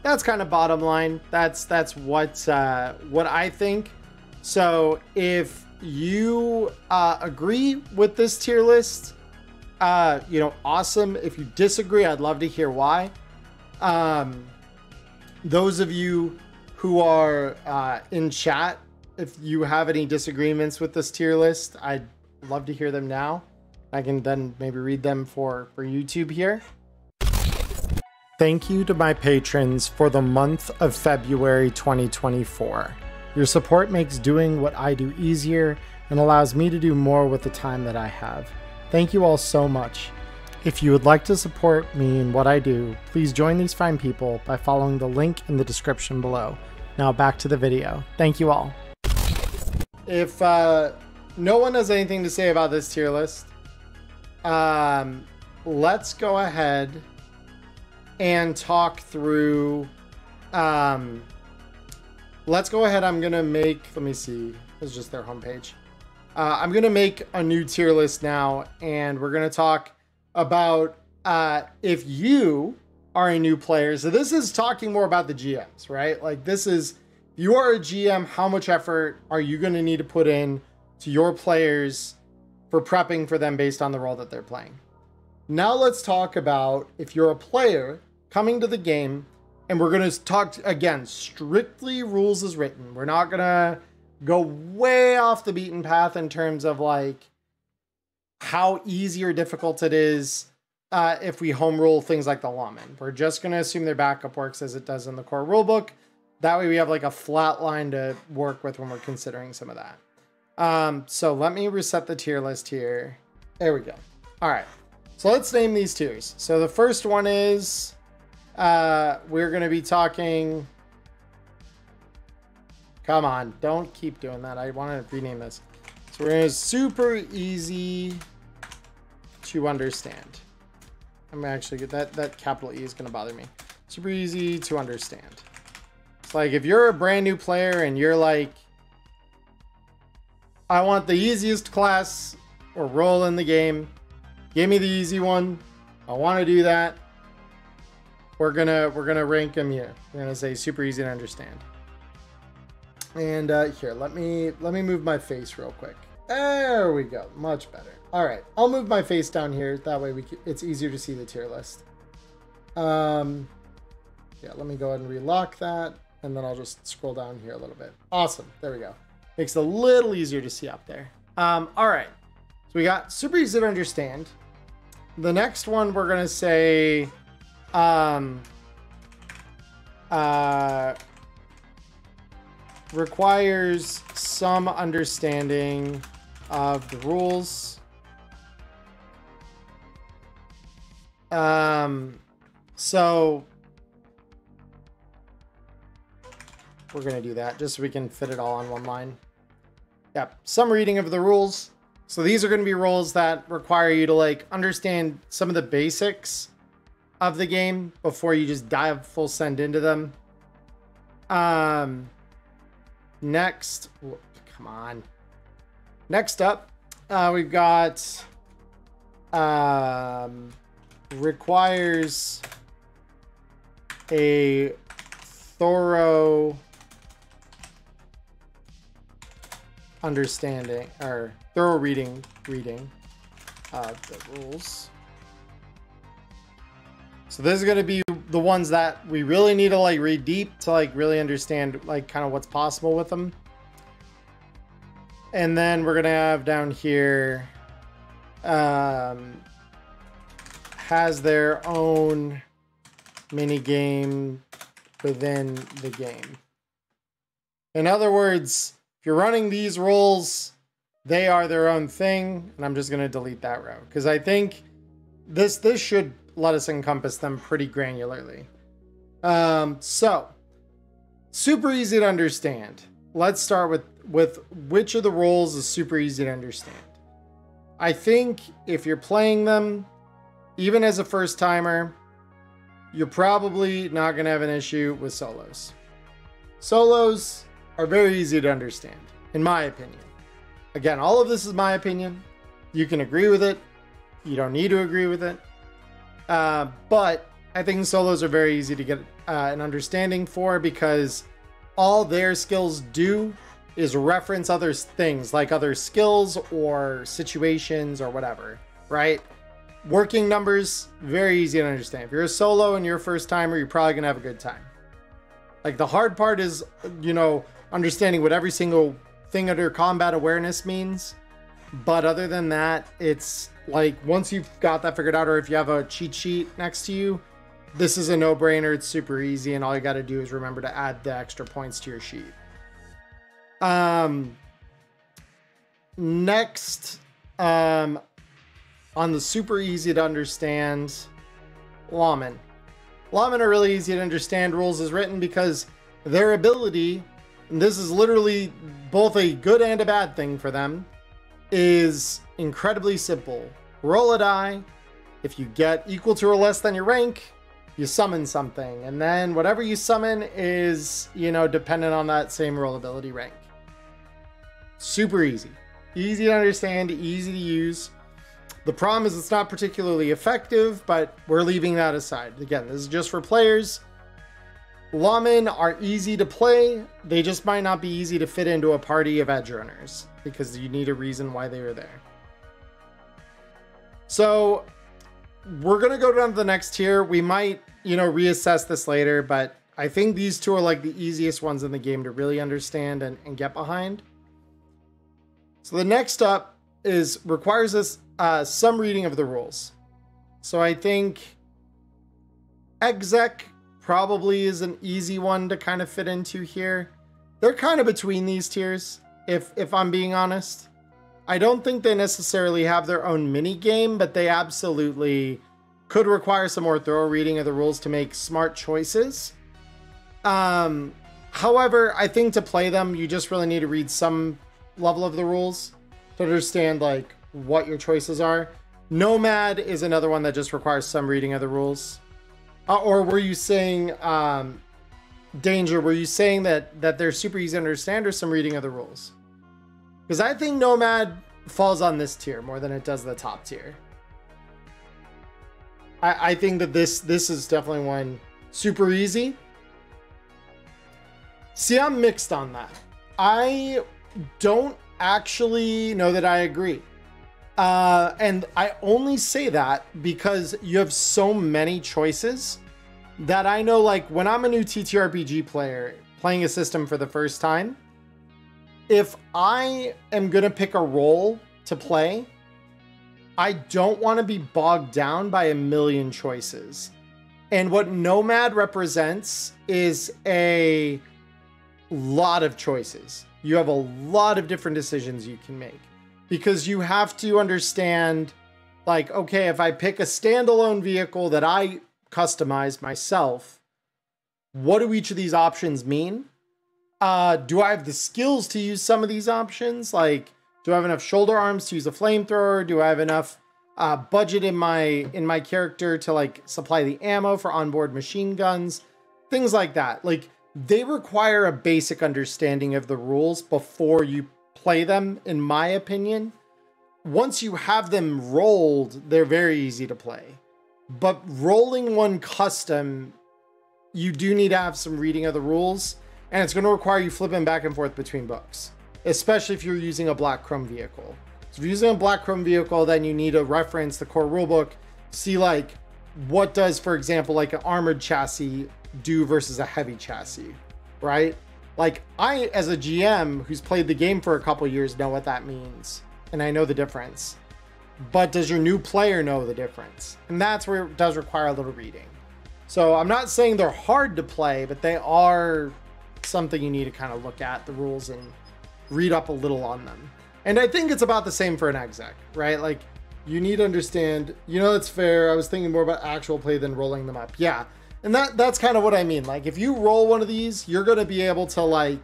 that's kind of bottom line. That's, that's what, uh, what I think. So if you uh, agree with this tier list, uh, you know, awesome. If you disagree, I'd love to hear why. Um, those of you who are uh, in chat, if you have any disagreements with this tier list, I'd love to hear them now. I can then maybe read them for, for YouTube here. Thank you to my patrons for the month of February twenty twenty-four. Your support makes doing what I do easier and allows me to do more with the time that I have. Thank you all so much. If you would like to support me in what I do, please join these fine people by following the link in the description below. Now back to the video. Thank you all. If uh, no one has anything to say about this tier list, um, let's go ahead and talk through... Um, Let's go ahead. I'm going to make, let me see. It's just their homepage. Uh, I'm going to make a new tier list now, and we're going to talk about uh, if you are a new player. So this is talking more about the G Ms, right? Like this is, if you are a G M, how much effort are you going to need to put in to your players for prepping for them based on the role that they're playing? Now let's talk about if you're a player coming to the game. And we're going to talk, again, strictly rules as written. We're not going to go way off the beaten path in terms of like how easy or difficult it is uh, if we home rule things like the Lawman. We're just going to assume their backup works as it does in the core rulebook. That way we have like a flat line to work with when we're considering some of that. Um, so let me reset the tier list here. There we go. All right. So let's name these tiers. So the first one is... Uh, we're going to be talking, come on, don't keep doing that. I want to rename this. So we're going to super easy to understand. I'm actually good. That, that capital E is going to bother me. Super easy to understand. It's like, if you're a brand new player and you're like, I want the easiest class or role in the game. Give me the easy one. I want to do that. We're gonna we're gonna rank them here. I'm gonna say super easy to understand. And uh, here, let me let me move my face real quick. There we go, much better. All right, I'll move my face down here. That way we can, it's easier to see the tier list. Um, yeah, let me go ahead and relock that, and then I'll just scroll down here a little bit. Awesome, there we go. Makes it a little easier to see up there. Um, all right, so we got super easy to understand. The next one we're gonna say. Um, uh, requires some understanding of the rules. Um, so we're going to do that just so we can fit it all on one line. Yep. Some reading of the rules. So these are going to be rules that require you to like understand some of the basics of the game before you just dive full send into them. Um, next, come on. Next up, uh, we've got um, requires a thorough understanding or thorough reading reading of the rules. So this is going to be the ones that we really need to like read deep to like really understand like kind of what's possible with them. And then we're going to have down here, um, has their own mini game within the game. In other words, if you're running these rules, they are their own thing. And I'm just going to delete that row because I think this, this should let us encompass them pretty granularly. Um, so super easy to understand. Let's start with, with which of the rules is super easy to understand. I think if you're playing them, even as a first timer, you're probably not going to have an issue with solos. Solos are very easy to understand, in my opinion. Again, all of this is my opinion. You can agree with it. You don't need to agree with it. Uh, but I think solos are very easy to get uh, an understanding for because all their skills do is reference other things like other skills or situations or whatever, right? Working numbers, very easy to understand. If you're a solo and you're a first timer, you're probably going to have a good time. Like the hard part is, you know, understanding what every single thing under combat awareness means. But other than that, it's like once you've got that figured out, or if you have a cheat sheet next to you, this is a no-brainer. It's super easy, and all you got to do is remember to add the extra points to your sheet. Um, next, um, on the super easy to understand, Lawman. Lawman are really easy to understand rules is written because their ability, and this is literally both a good and a bad thing for them, is incredibly simple. Roll a die. If you get equal to or less than your rank, you summon something, and then whatever you summon is, you know, dependent on that same rollability rank. Super easy. Easy to understand, easy to use. The problem is it's not particularly effective, but we're leaving that aside. Again, this is just for players. Lawmen are easy to play. They just might not be easy to fit into a party of edge runners because you need a reason why they are there. So we're going to go down to the next tier. We might, you know, reassess this later, but I think these two are like the easiest ones in the game to really understand and, and get behind. So the next up is requires us uh, some reading of the rules. So I think Exec probably is an easy one to kind of fit into here. They're kind of between these tiers. If, if I'm being honest, I don't think they necessarily have their own mini game, but they absolutely could require some more thorough reading of the rules to make smart choices. Um, however, I think to play them, you just really need to read some level of the rules to understand like what your choices are. Nomad is another one that just requires some reading of the rules. Uh, or were you saying, um, Danger, were you saying that that they're super easy to understand or some reading of the rules? Because I think Nomad falls on this tier more than it does the top tier. I, I think that this this is definitely one super easy. See, I'm mixed on that. I don't actually know that I agree. Uh, and I only say that because you have so many choices that I know, like when I'm a new T T R P G player playing a system for the first time, if I am gonna pick a role to play, I don't want to be bogged down by a million choices. And what Nomad represents is a lot of choices. You have a lot of different decisions you can make, because you have to understand, like, okay, if I pick a standalone vehicle that I customize myself, what do each of these options mean? Uh, do I have the skills to use some of these options? Like, do I have enough shoulder arms to use a flamethrower? Do I have enough uh, budget in my in my character to like supply the ammo for onboard machine guns? Things like that. Like, they require a basic understanding of the rules before you play them, in my opinion. Once you have them rolled, they're very easy to play. But rolling one custom, you do need to have some reading of the rules, and it's going to require you flipping back and forth between books, especially if you're using a Black Chrome vehicle. So if you're using a Black Chrome vehicle, then you need to reference the core rulebook, see like what does, for example, like an armored chassis do versus a heavy chassis, right? Like, I, as a G M who's played the game for a couple years, know what that means, and I know the difference. But does your new player know the difference? And that's where it does require a little reading. So I'm not saying they're hard to play, but they are something you need to kind of look at the rules and read up a little on them. And I think it's about the same for an exec, right? Like, you need to understand, you know, it's fair. I was thinking more about actual play than rolling them up. Yeah. And that that's kind of what I mean. Like, if you roll one of these, you're going to be able to like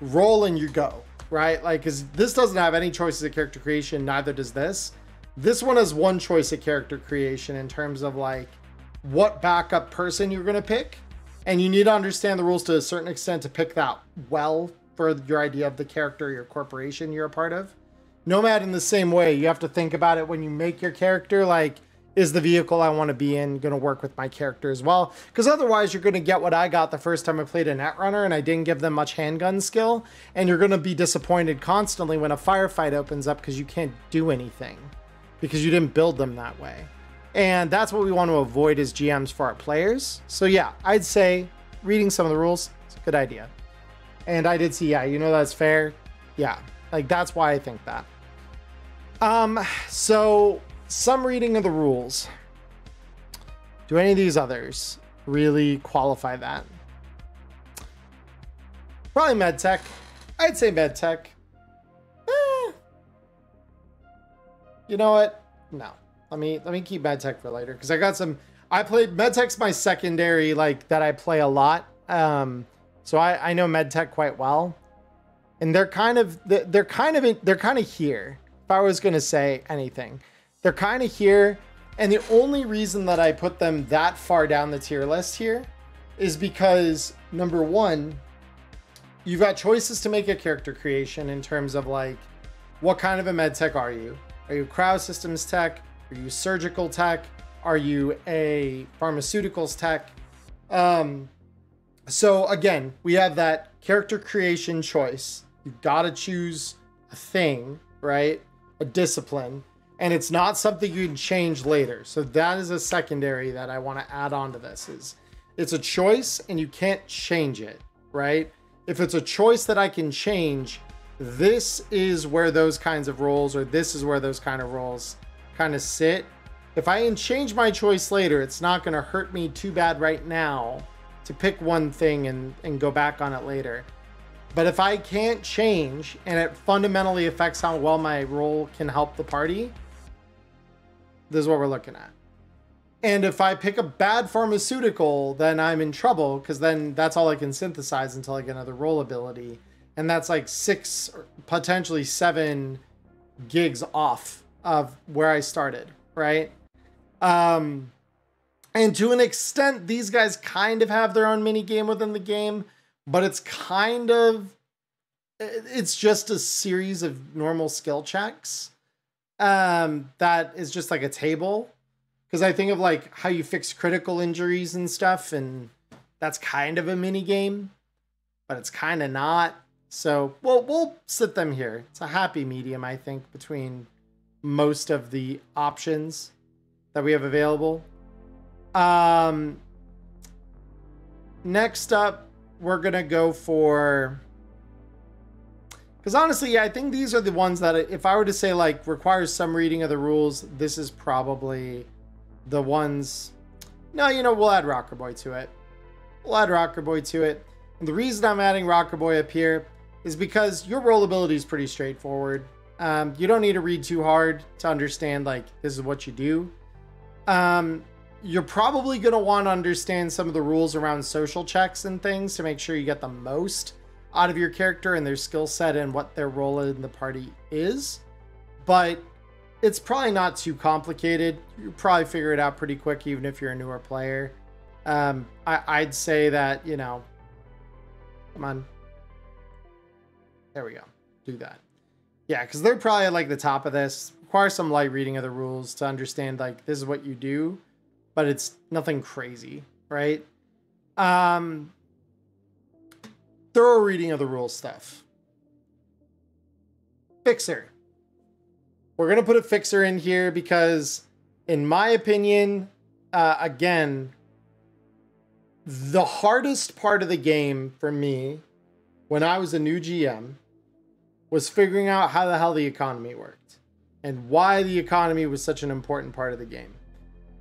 roll and you go, right? Like, because this doesn't have any choices of character creation, neither does this. This one has one choice of character creation in terms of like what backup person you're going to pick. And you need to understand the rules to a certain extent to pick that well for your idea of the character, your corporation you're a part of. Nomad in the same way, you have to think about it when you make your character, like, is the vehicle I want to be in going to work with my character as well? Because otherwise you're going to get what I got the first time I played a Netrunner and I didn't give them much handgun skill. And you're going to be disappointed constantly when a firefight opens up because you can't do anything, because you didn't build them that way. And that's what we want to avoid as G Ms for our players. So yeah, I'd say reading some of the rules is a good idea. And I did see, yeah, you know, that's fair. Yeah, like that's why I think that. Um, so some reading of the rules. Do any of these others really qualify that? Probably MedTech. I'd say MedTech. Eh. You know what? No. Let me let me keep MedTech for later, because I got some. I played MedTech's my secondary, like that I play a lot. Um, so I I know MedTech quite well, and they're kind of they're kind of they're kind of here. If I was gonna say anything, they're kind of here, and the only reason that I put them that far down the tier list here is because number one, you've got choices to make a character creation in terms of like what kind of a MedTech are you? Are you crowd systems tech? Are you surgical tech? Are you a pharmaceuticals tech? Um, so again, we have that character creation choice. You've got to choose a thing, right? A discipline, and it's not something you can change later. So that is a secondary that I want to add on to this, is it's a choice and you can't change it, right? If it's a choice that I can change, this is where those kinds of roles, or this is where those kind of roles kind of sit. If I can change my choice later, it's not going to hurt me too bad right now to pick one thing and, and go back on it later. But if I can't change and it fundamentally affects how well my role can help the party, this is what we're looking at. And if I pick a bad pharmaceutical, then I'm in trouble, because then that's all I can synthesize until I get another role ability. And that's like six, potentially seven gigs off of where I started, right? Um, and to an extent, these guys kind of have their own mini game within the game, but it's kind of, it's just a series of normal skill checks um, that is just like a table. Because I think of like how you fix critical injuries and stuff, and that's kind of a mini game, but it's kind of not. So we'll, we'll sit them here. It's a happy medium, I think, between most of the options that we have available. Um, next up, we're going to go for... Because honestly, yeah, I think these are the ones that if I were to say like requires some reading of the rules, this is probably the ones... No, you know, we'll add Rockerboy to it. We'll add Rockerboy to it. And the reason I'm adding Rockerboy up here is because your rollability is pretty straightforward. Um, you don't need to read too hard to understand, like, this is what you do. Um, you're probably going to want to understand some of the rules around social checks and things to make sure you get the most out of your character and their skill set and what their role in the party is. But it's probably not too complicated. You'll probably figure it out pretty quick, even if you're a newer player. Um, I, I'd say that, you know, come on. There we go. Do that. Yeah, because they're probably at, like, the top of this. Require some light reading of the rules to understand, like, this is what you do, but it's nothing crazy, right? Um, thorough reading of the rules stuff. Fixer. We're going to put a Fixer in here because, in my opinion, uh, again, the hardest part of the game for me when I was a new G M was figuring out how the hell the economy worked and why the economy was such an important part of the game.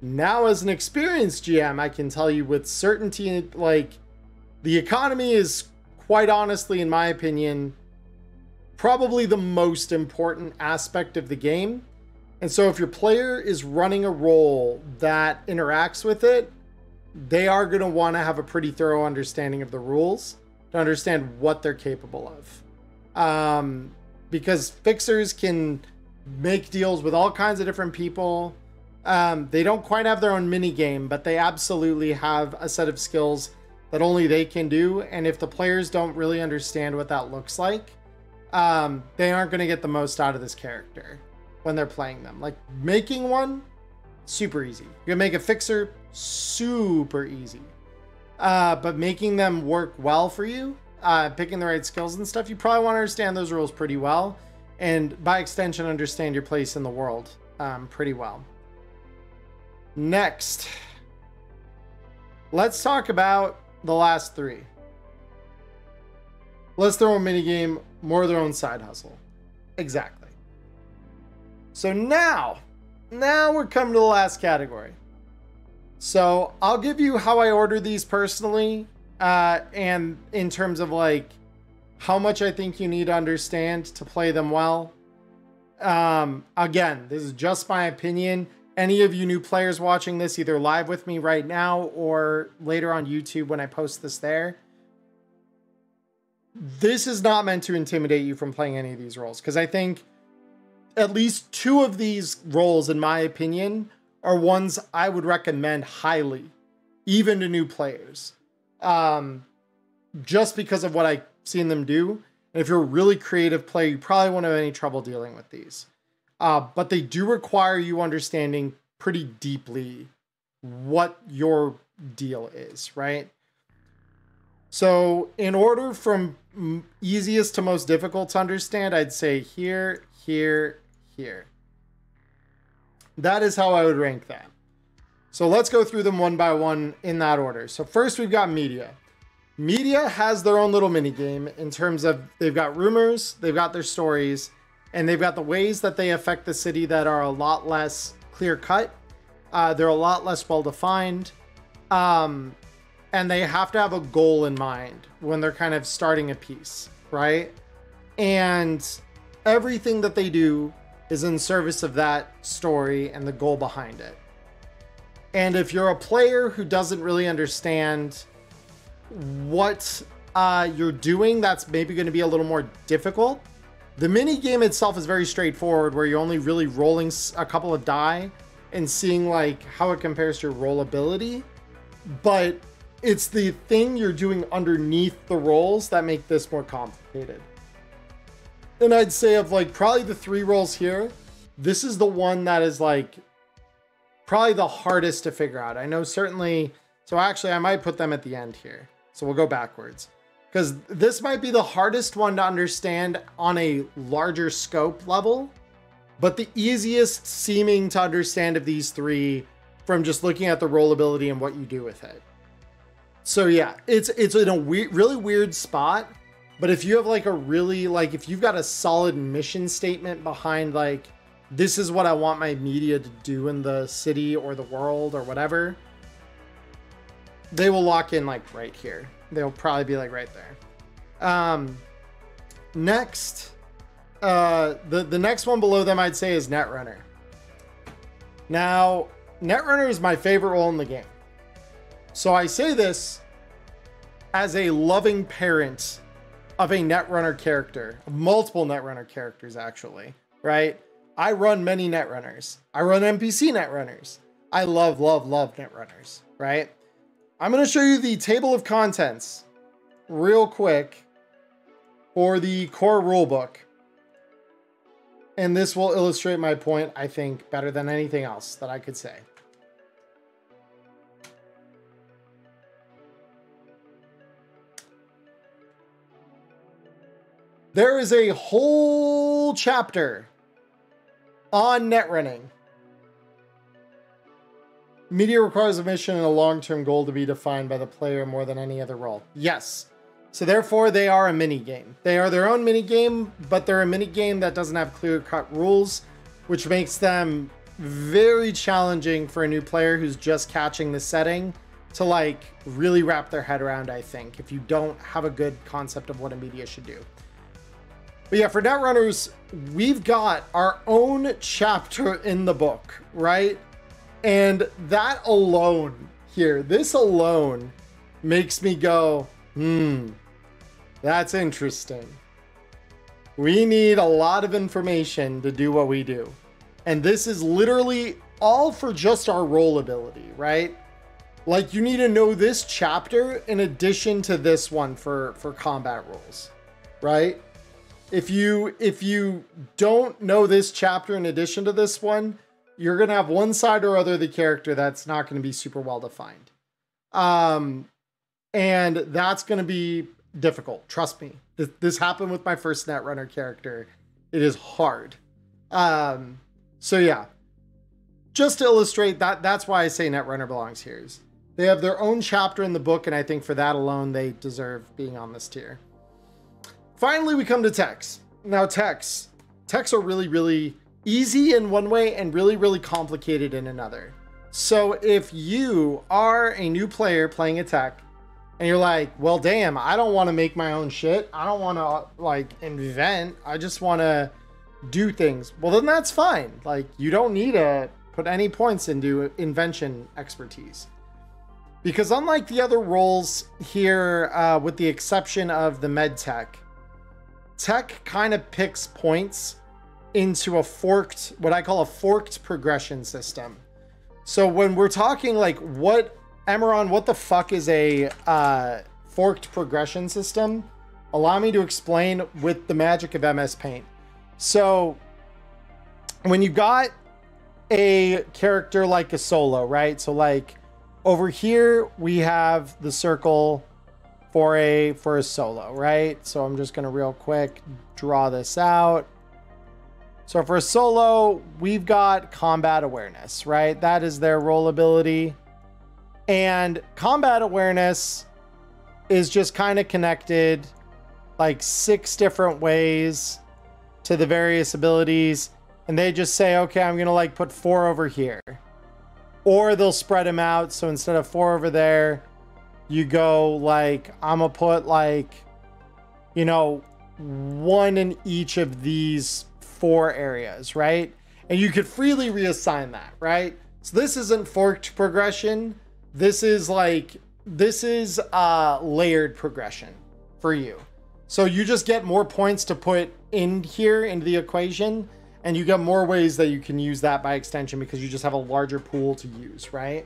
Now, as an experienced G M, I can tell you with certainty, like, the economy is, quite honestly, in my opinion, probably the most important aspect of the game. And so if your player is running a role that interacts with it, they are going to want to have a pretty thorough understanding of the rules to understand what they're capable of. Um, because fixers can make deals with all kinds of different people. Um, they don't quite have their own mini game, but they absolutely have a set of skills that only they can do. And if the players don't really understand what that looks like, um, they aren't going to get the most out of this character when they're playing them. Like, making one, super easy. You can make a fixer, super easy. Uh, but making them work well for you, Uh, picking the right skills and stuff, you probably want to understand those rules pretty well, and by extension understand your place in the world um, pretty well. Next, let's talk about the last three. Less their own minigame, more their own side hustle. Exactly. So now, now we're coming to the last category. So I'll give you how I order these personally, Uh, and in terms of like how much I think you need to understand to play them well. Um, again, this is just my opinion. Any of you new players watching this either live with me right now or later on YouTube when I post this there, this is not meant to intimidate you from playing any of these roles, because I think at least two of these roles, in my opinion, are ones I would recommend highly, even to new players. Um, just because of what I've seen them do. And if you're a really creative player, you probably won't have any trouble dealing with these. Uh, but they do require you understanding pretty deeply what your deal is, right? So in order from easiest to most difficult to understand, I'd say here, here, here. That is how I would rank that. So let's go through them one by one in that order. So first we've got Media. Media has their own little mini game in terms of they've got rumors, they've got their stories, and they've got the ways that they affect the city that are a lot less clear cut. Uh, they're a lot less well defined. Um, and they have to have a goal in mind when they're kind of starting a piece, right? And everything that they do is in service of that story and the goal behind it. And if you're a player who doesn't really understand what uh, you're doing, that's maybe going to be a little more difficult. The mini game itself is very straightforward, where you're only really rolling a couple of die and seeing like how it compares to your rollability. But it's the thing you're doing underneath the rolls that make this more complicated. And I'd say of like probably the three rolls here, this is the one that is like probably the hardest to figure out. I know certainly, so actually I might put them at the end here. So we'll go backwards, because this might be the hardest one to understand on a larger scope level, but the easiest seeming to understand of these three from just looking at the rollability and what you do with it. So yeah, it's it's in a we- really weird spot, but if you have like a really, like if you've got a solid mission statement behind like, this is what I want my media to do in the city or the world or whatever, they will lock in like right here. They'll probably be like right there. Um, next, uh, the, the next one below them I'd say is Netrunner. Now, Netrunner is my favorite role in the game. So I say this as a loving parent of a Netrunner character, multiple Netrunner characters actually, right? I run many Netrunners. I run N P C Netrunners. I love, love, love Netrunners, right? I'm going to show you the table of contents real quick for the core rulebook. And this will illustrate my point, I think, better than anything else that I could say. There is a whole chapter on netrunning. Media requires a mission and a long-term goal to be defined by the player more than any other role. Yes. So therefore they are a mini game. They are their own mini game, but they're a mini game that doesn't have clear-cut rules, which makes them very challenging for a new player who's just catching the setting to like really wrap their head around, I think, if you don't have a good concept of what a media should do. But yeah, for Netrunners, we've got our own chapter in the book, right? And that alone here, this alone makes me go, hmm, that's interesting. We need a lot of information to do what we do. And this is literally all for just our roll ability, right? Like you need to know this chapter in addition to this one for, for combat rules, right? If you if you don't know this chapter in addition to this one, you're going to have one side or other of the character that's not going to be super well defined. Um, and that's going to be difficult. Trust me. Th this happened with my first Netrunner character. It is hard. Um, so yeah, just to illustrate that, that's why I say Netrunner belongs here. They have their own chapter in the book, and I think for that alone, they deserve being on this tier. Finally, we come to Techs. Now Techs, Techs are really, really easy in one way and really, really complicated in another. So if you are a new player playing a Tech and you're like, well, damn, I don't want to make my own shit. I don't want to like invent. I just want to do things. Well, then that's fine. Like you don't need to put any points into invention expertise. Because unlike the other roles here, uh, with the exception of the MedTech, Tech kind of picks points into a forked, what I call a forked progression system. So when we're talking like what, Emmerron, what the fuck is a uh, forked progression system? Allow me to explain with the magic of M S Paint. So when you got a character like a Solo, right? So like over here, we have the circle for a for a Solo, right? So I'm just gonna real quick draw this out. So for a Solo, we've got combat awareness, right? That is their roll ability. And combat awareness is just kind of connected like six different ways to the various abilities. And they just say, okay, I'm gonna like put four over here. Or they'll spread them out. So instead of four over there, you go like, I'm gonna put like, you know, one in each of these four areas, right? And you could freely reassign that, right? So this isn't forked progression. This is like, this is uh, layered progression for you. So you just get more points to put in here into the equation, and you get more ways that you can use that by extension because you just have a larger pool to use, right?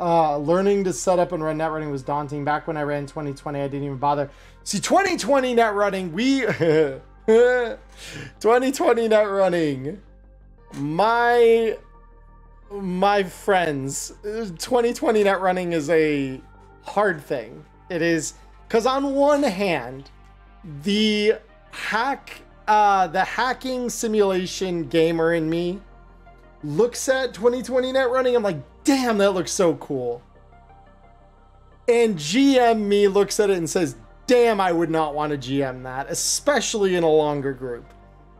Uh, learning to set up and run netrunning was daunting. Back when I ran twenty twenty, I didn't even bother. See, twenty twenty netrunning, we... twenty twenty netrunning. My My friends, twenty twenty netrunning is a hard thing. It is, because on one hand, the hack, uh, the hacking simulation gamer in me looks at twenty twenty netrunning. I'm like, damn, that looks so cool. And G M me looks at it and says, damn, I would not want to G M that, especially in a longer group.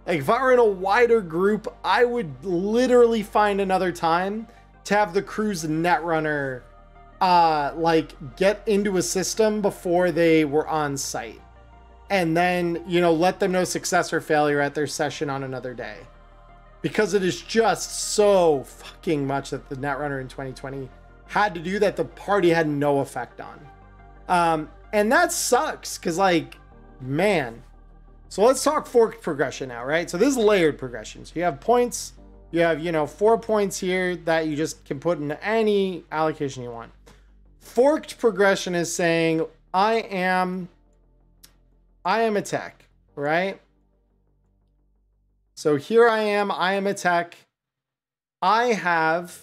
Like, if I were in a wider group, I would literally find another time to have the crew's Netrunner, uh, like, get into a system before they were on site. And then, you know, let them know success or failure at their session on another day. Because it is just so fucking much that the Netrunner in twenty twenty had to do that the party had no effect on. Um, and that sucks, because, like, man... So let's talk forked progression now, right? So this is layered progression. So you have points, you have, you know, four points here that you just can put into any allocation you want. Forked progression is saying, I am, I am a tech, right? So here I am, I am a tech. I have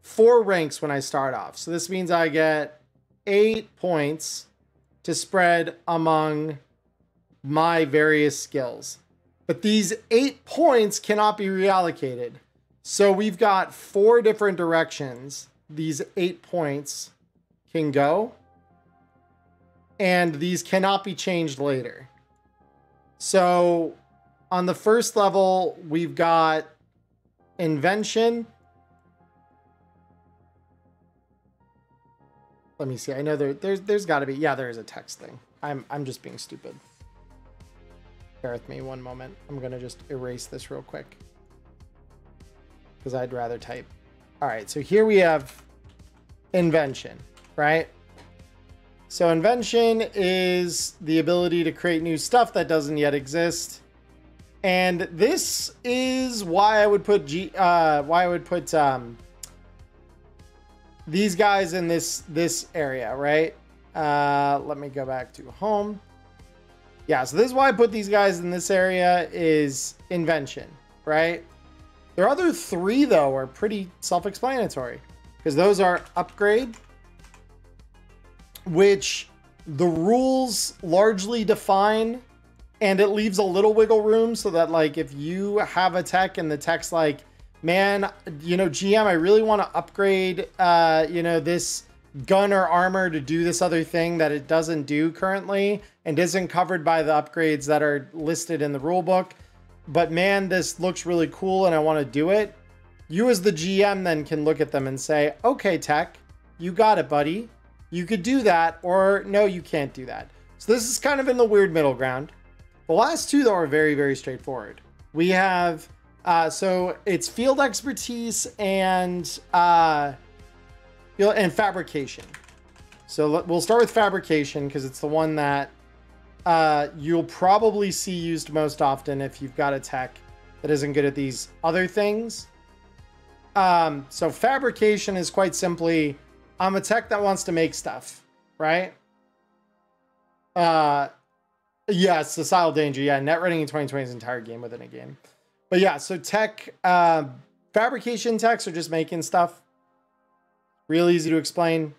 four ranks when I start off. So this means I get eight points to spread among my various skills, but these eight points cannot be reallocated. So we've got four different directions these eight points can go, and these cannot be changed later. So on the first level, we've got invention. Let me see. I know there, there's, there's gotta be, yeah, there is a text thing. I'm, I'm just being stupid. Bear with me one moment. I'm gonna just erase this real quick because I'd rather type. All right, so here we have invention, right? So invention is the ability to create new stuff that doesn't yet exist. And this is why I would put G, uh, why I would put um, these guys in this, this area, right? Uh, let me go back to home. Yeah, so this is why I put these guys in this area is invention, right? Their other three, though, are pretty self-explanatory because those are upgrade, which the rules largely define, and it leaves a little wiggle room so that, like, if you have a tech and the tech's like, man, you know, G M, I really want to upgrade, uh, you know, this gun or armor to do this other thing that it doesn't do currently and isn't covered by the upgrades that are listed in the rule book. But man, this looks really cool and I want to do it. You as the G M then can look at them and say, okay, tech, you got it, buddy. You could do that, or no, you can't do that. So this is kind of in the weird middle ground. The last two though are very, very straightforward. We have, uh, so it's field expertise and, uh, and fabrication. So we'll start with fabrication because it's the one that uh, you'll probably see used most often if you've got a tech that isn't good at these other things. Um, so fabrication is quite simply, I'm a tech that wants to make stuff, right? Uh, yeah, societal danger. Yeah, netrunning in twenty twenty is an entire game within a game. But yeah, so tech, uh, fabrication techs are just making stuff. Real easy to explain.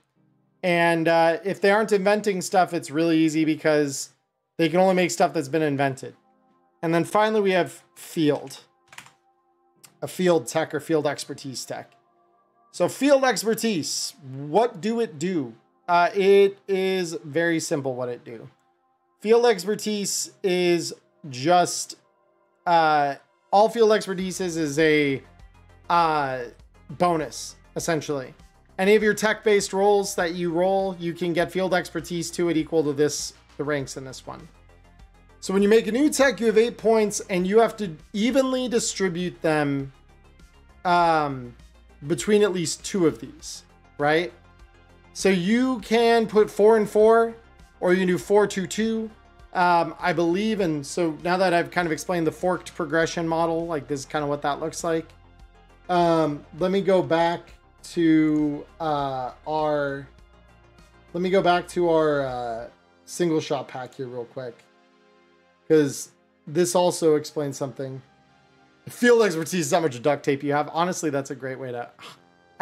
And uh, if they aren't inventing stuff, it's really easy because they can only make stuff that's been invented. And then finally, we have field. A field tech or field expertise tech. So field expertise, what do it do? Uh, it is very simple what it do. Field expertise is just, uh, all field expertise is, is a uh, bonus, essentially. Any of your tech-based rolls that you roll, you can get field expertise to it equal to this, the ranks in this one. So when you make a new tech, you have eight points and you have to evenly distribute them um, between at least two of these, right? So you can put four and four, or you can do four, two, two, um, I believe. And so now that I've kind of explained the forked progression model, like this is kind of what that looks like. Um, let me go back to uh our let me go back to our uh single shot pack here real quick, because this also explains something. Field expertise is how much duct tape you have. Honestly, that's a great way to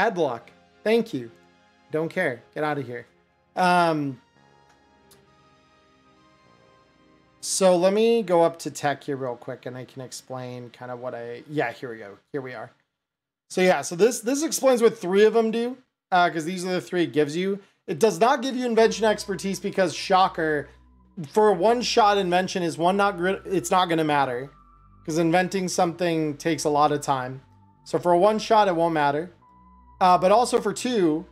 Adlock, thank you. Don't care. Get out of here. Um, so let me go up to Tech here real quick, and I can explain kind of what I... Yeah, here we go. Here we are. So yeah, so this, this explains what three of them do, because uh, these are the three it gives you. It does not give you invention expertise because, shocker, for one shot invention is one not... It's not going to matter, because inventing something takes a lot of time. So for one shot, it won't matter. Uh, but also for two...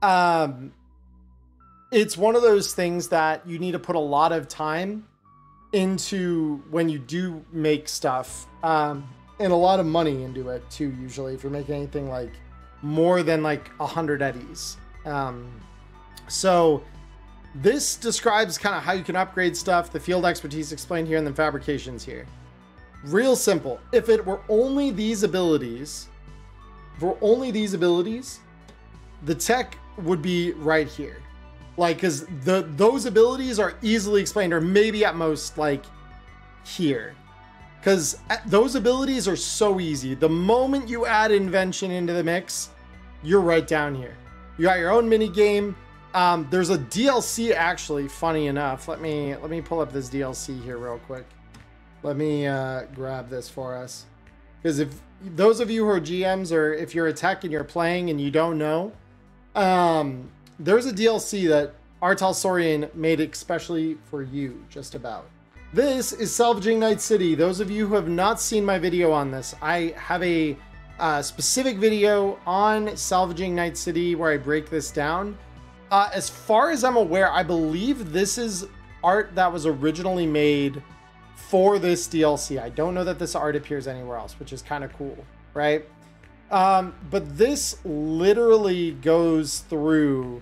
Um, it's one of those things that you need to put a lot of time into when you do make stuff, um, and a lot of money into it too. Usually if you're making anything like more than like a hundred eddies. Um, so this describes kind of how you can upgrade stuff. The field expertise explained here, and then fabrications here. Real simple. If it were only these abilities, if it were only these abilities, the tech would be right here. Like, cause the, those abilities are easily explained, or maybe at most like here. Cause those abilities are so easy. The moment you add invention into the mix, you're right down here. You got your own mini game. Um, there's a D L C actually, funny enough. Let me, let me pull up this D L C here real quick. Let me uh, grab this for us. Cause if those of you who are G Ms, or if you're a tech and you're playing and you don't know, Um, there's a D L C that our Talsorian made especially for you, just about. This is Salvaging Night City. Those of you who have not seen my video on this, I have a uh, specific video on Salvaging Night City where I break this down. Uh, as far as I'm aware, I believe this is art that was originally made for this D L C. I don't know that this art appears anywhere else, which is kind of cool, right? Um, but this literally goes through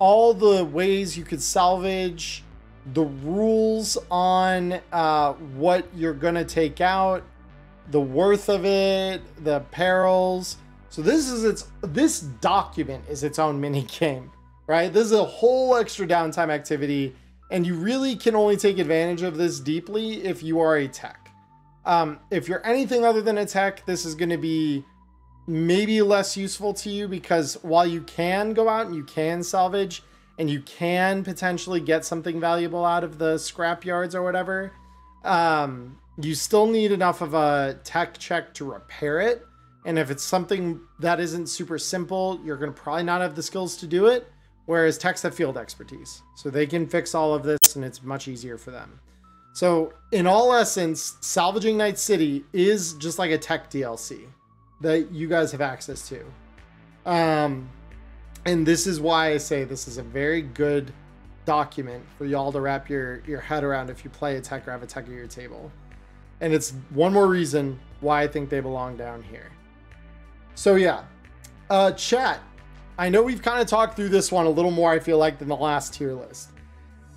all the ways you could salvage, the rules on uh, what you're going to take out, the worth of it, the perils. So this is its, this document is its own mini game, right? This is a whole extra downtime activity, and you really can only take advantage of this deeply if you are a tech. Um, if you're anything other than a tech, this is going to be maybe less useful to you, because while you can go out and you can salvage and you can potentially get something valuable out of the scrap yards or whatever, um, you still need enough of a tech check to repair it. And if it's something that isn't super simple, you're going to probably not have the skills to do it. Whereas techs have field expertise, so they can fix all of this, and it's much easier for them. So in all essence, Salvaging Night City is just like a tech D L C that you guys have access to. Um, and this is why I say this is a very good document for y'all to wrap your, your head around if you play a tech or have a tech at your table. And it's one more reason why I think they belong down here. So yeah, uh, chat, I know we've kind of talked through this one a little more, I feel like, than the last tier list.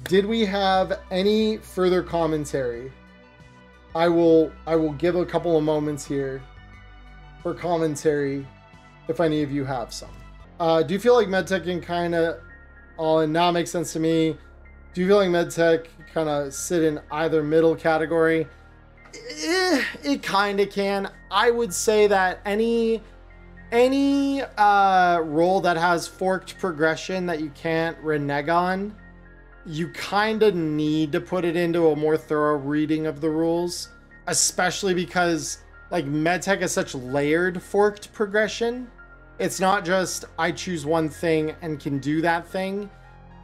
Did we have any further commentary? I will, I will give a couple of moments here for commentary if any of you have some. Uh, do you feel like MedTech can kind of, oh, and now it makes sense to me. Do you feel like MedTech kind of sit in either middle category? It, it kind of can. I would say that any, any uh, role that has forked progression that you can't renege on, you kind of need to put it into a more thorough reading of the rules, especially because like MedTech is such layered forked progression. It's not just I choose one thing and can do that thing.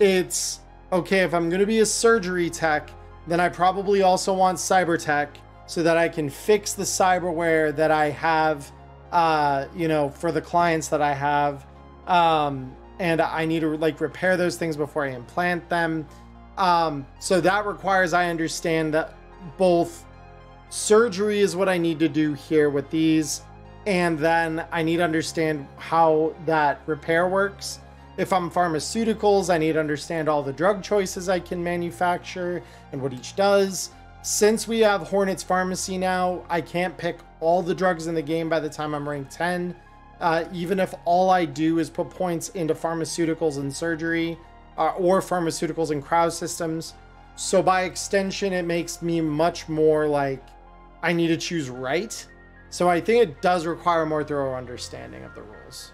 It's okay, if I'm going to be a surgery tech, then I probably also want cyber tech so that I can fix the cyberware that I have, uh, you know, for the clients that I have. Um, and I need to like repair those things before I implant them. Um, so that requires, I understand that both surgery is what I need to do here with these, and then I need to understand how that repair works. If I'm pharmaceuticals, I need to understand all the drug choices I can manufacture and what each does. Since we have Hornet's Pharmacy now, I can't pick all the drugs in the game by the time I'm rank ten. Uh, even if all I do is put points into pharmaceuticals and surgery, uh, or pharmaceuticals and cryo systems. So by extension, it makes me much more like I need to choose right. So I think it does require more thorough understanding of the rules.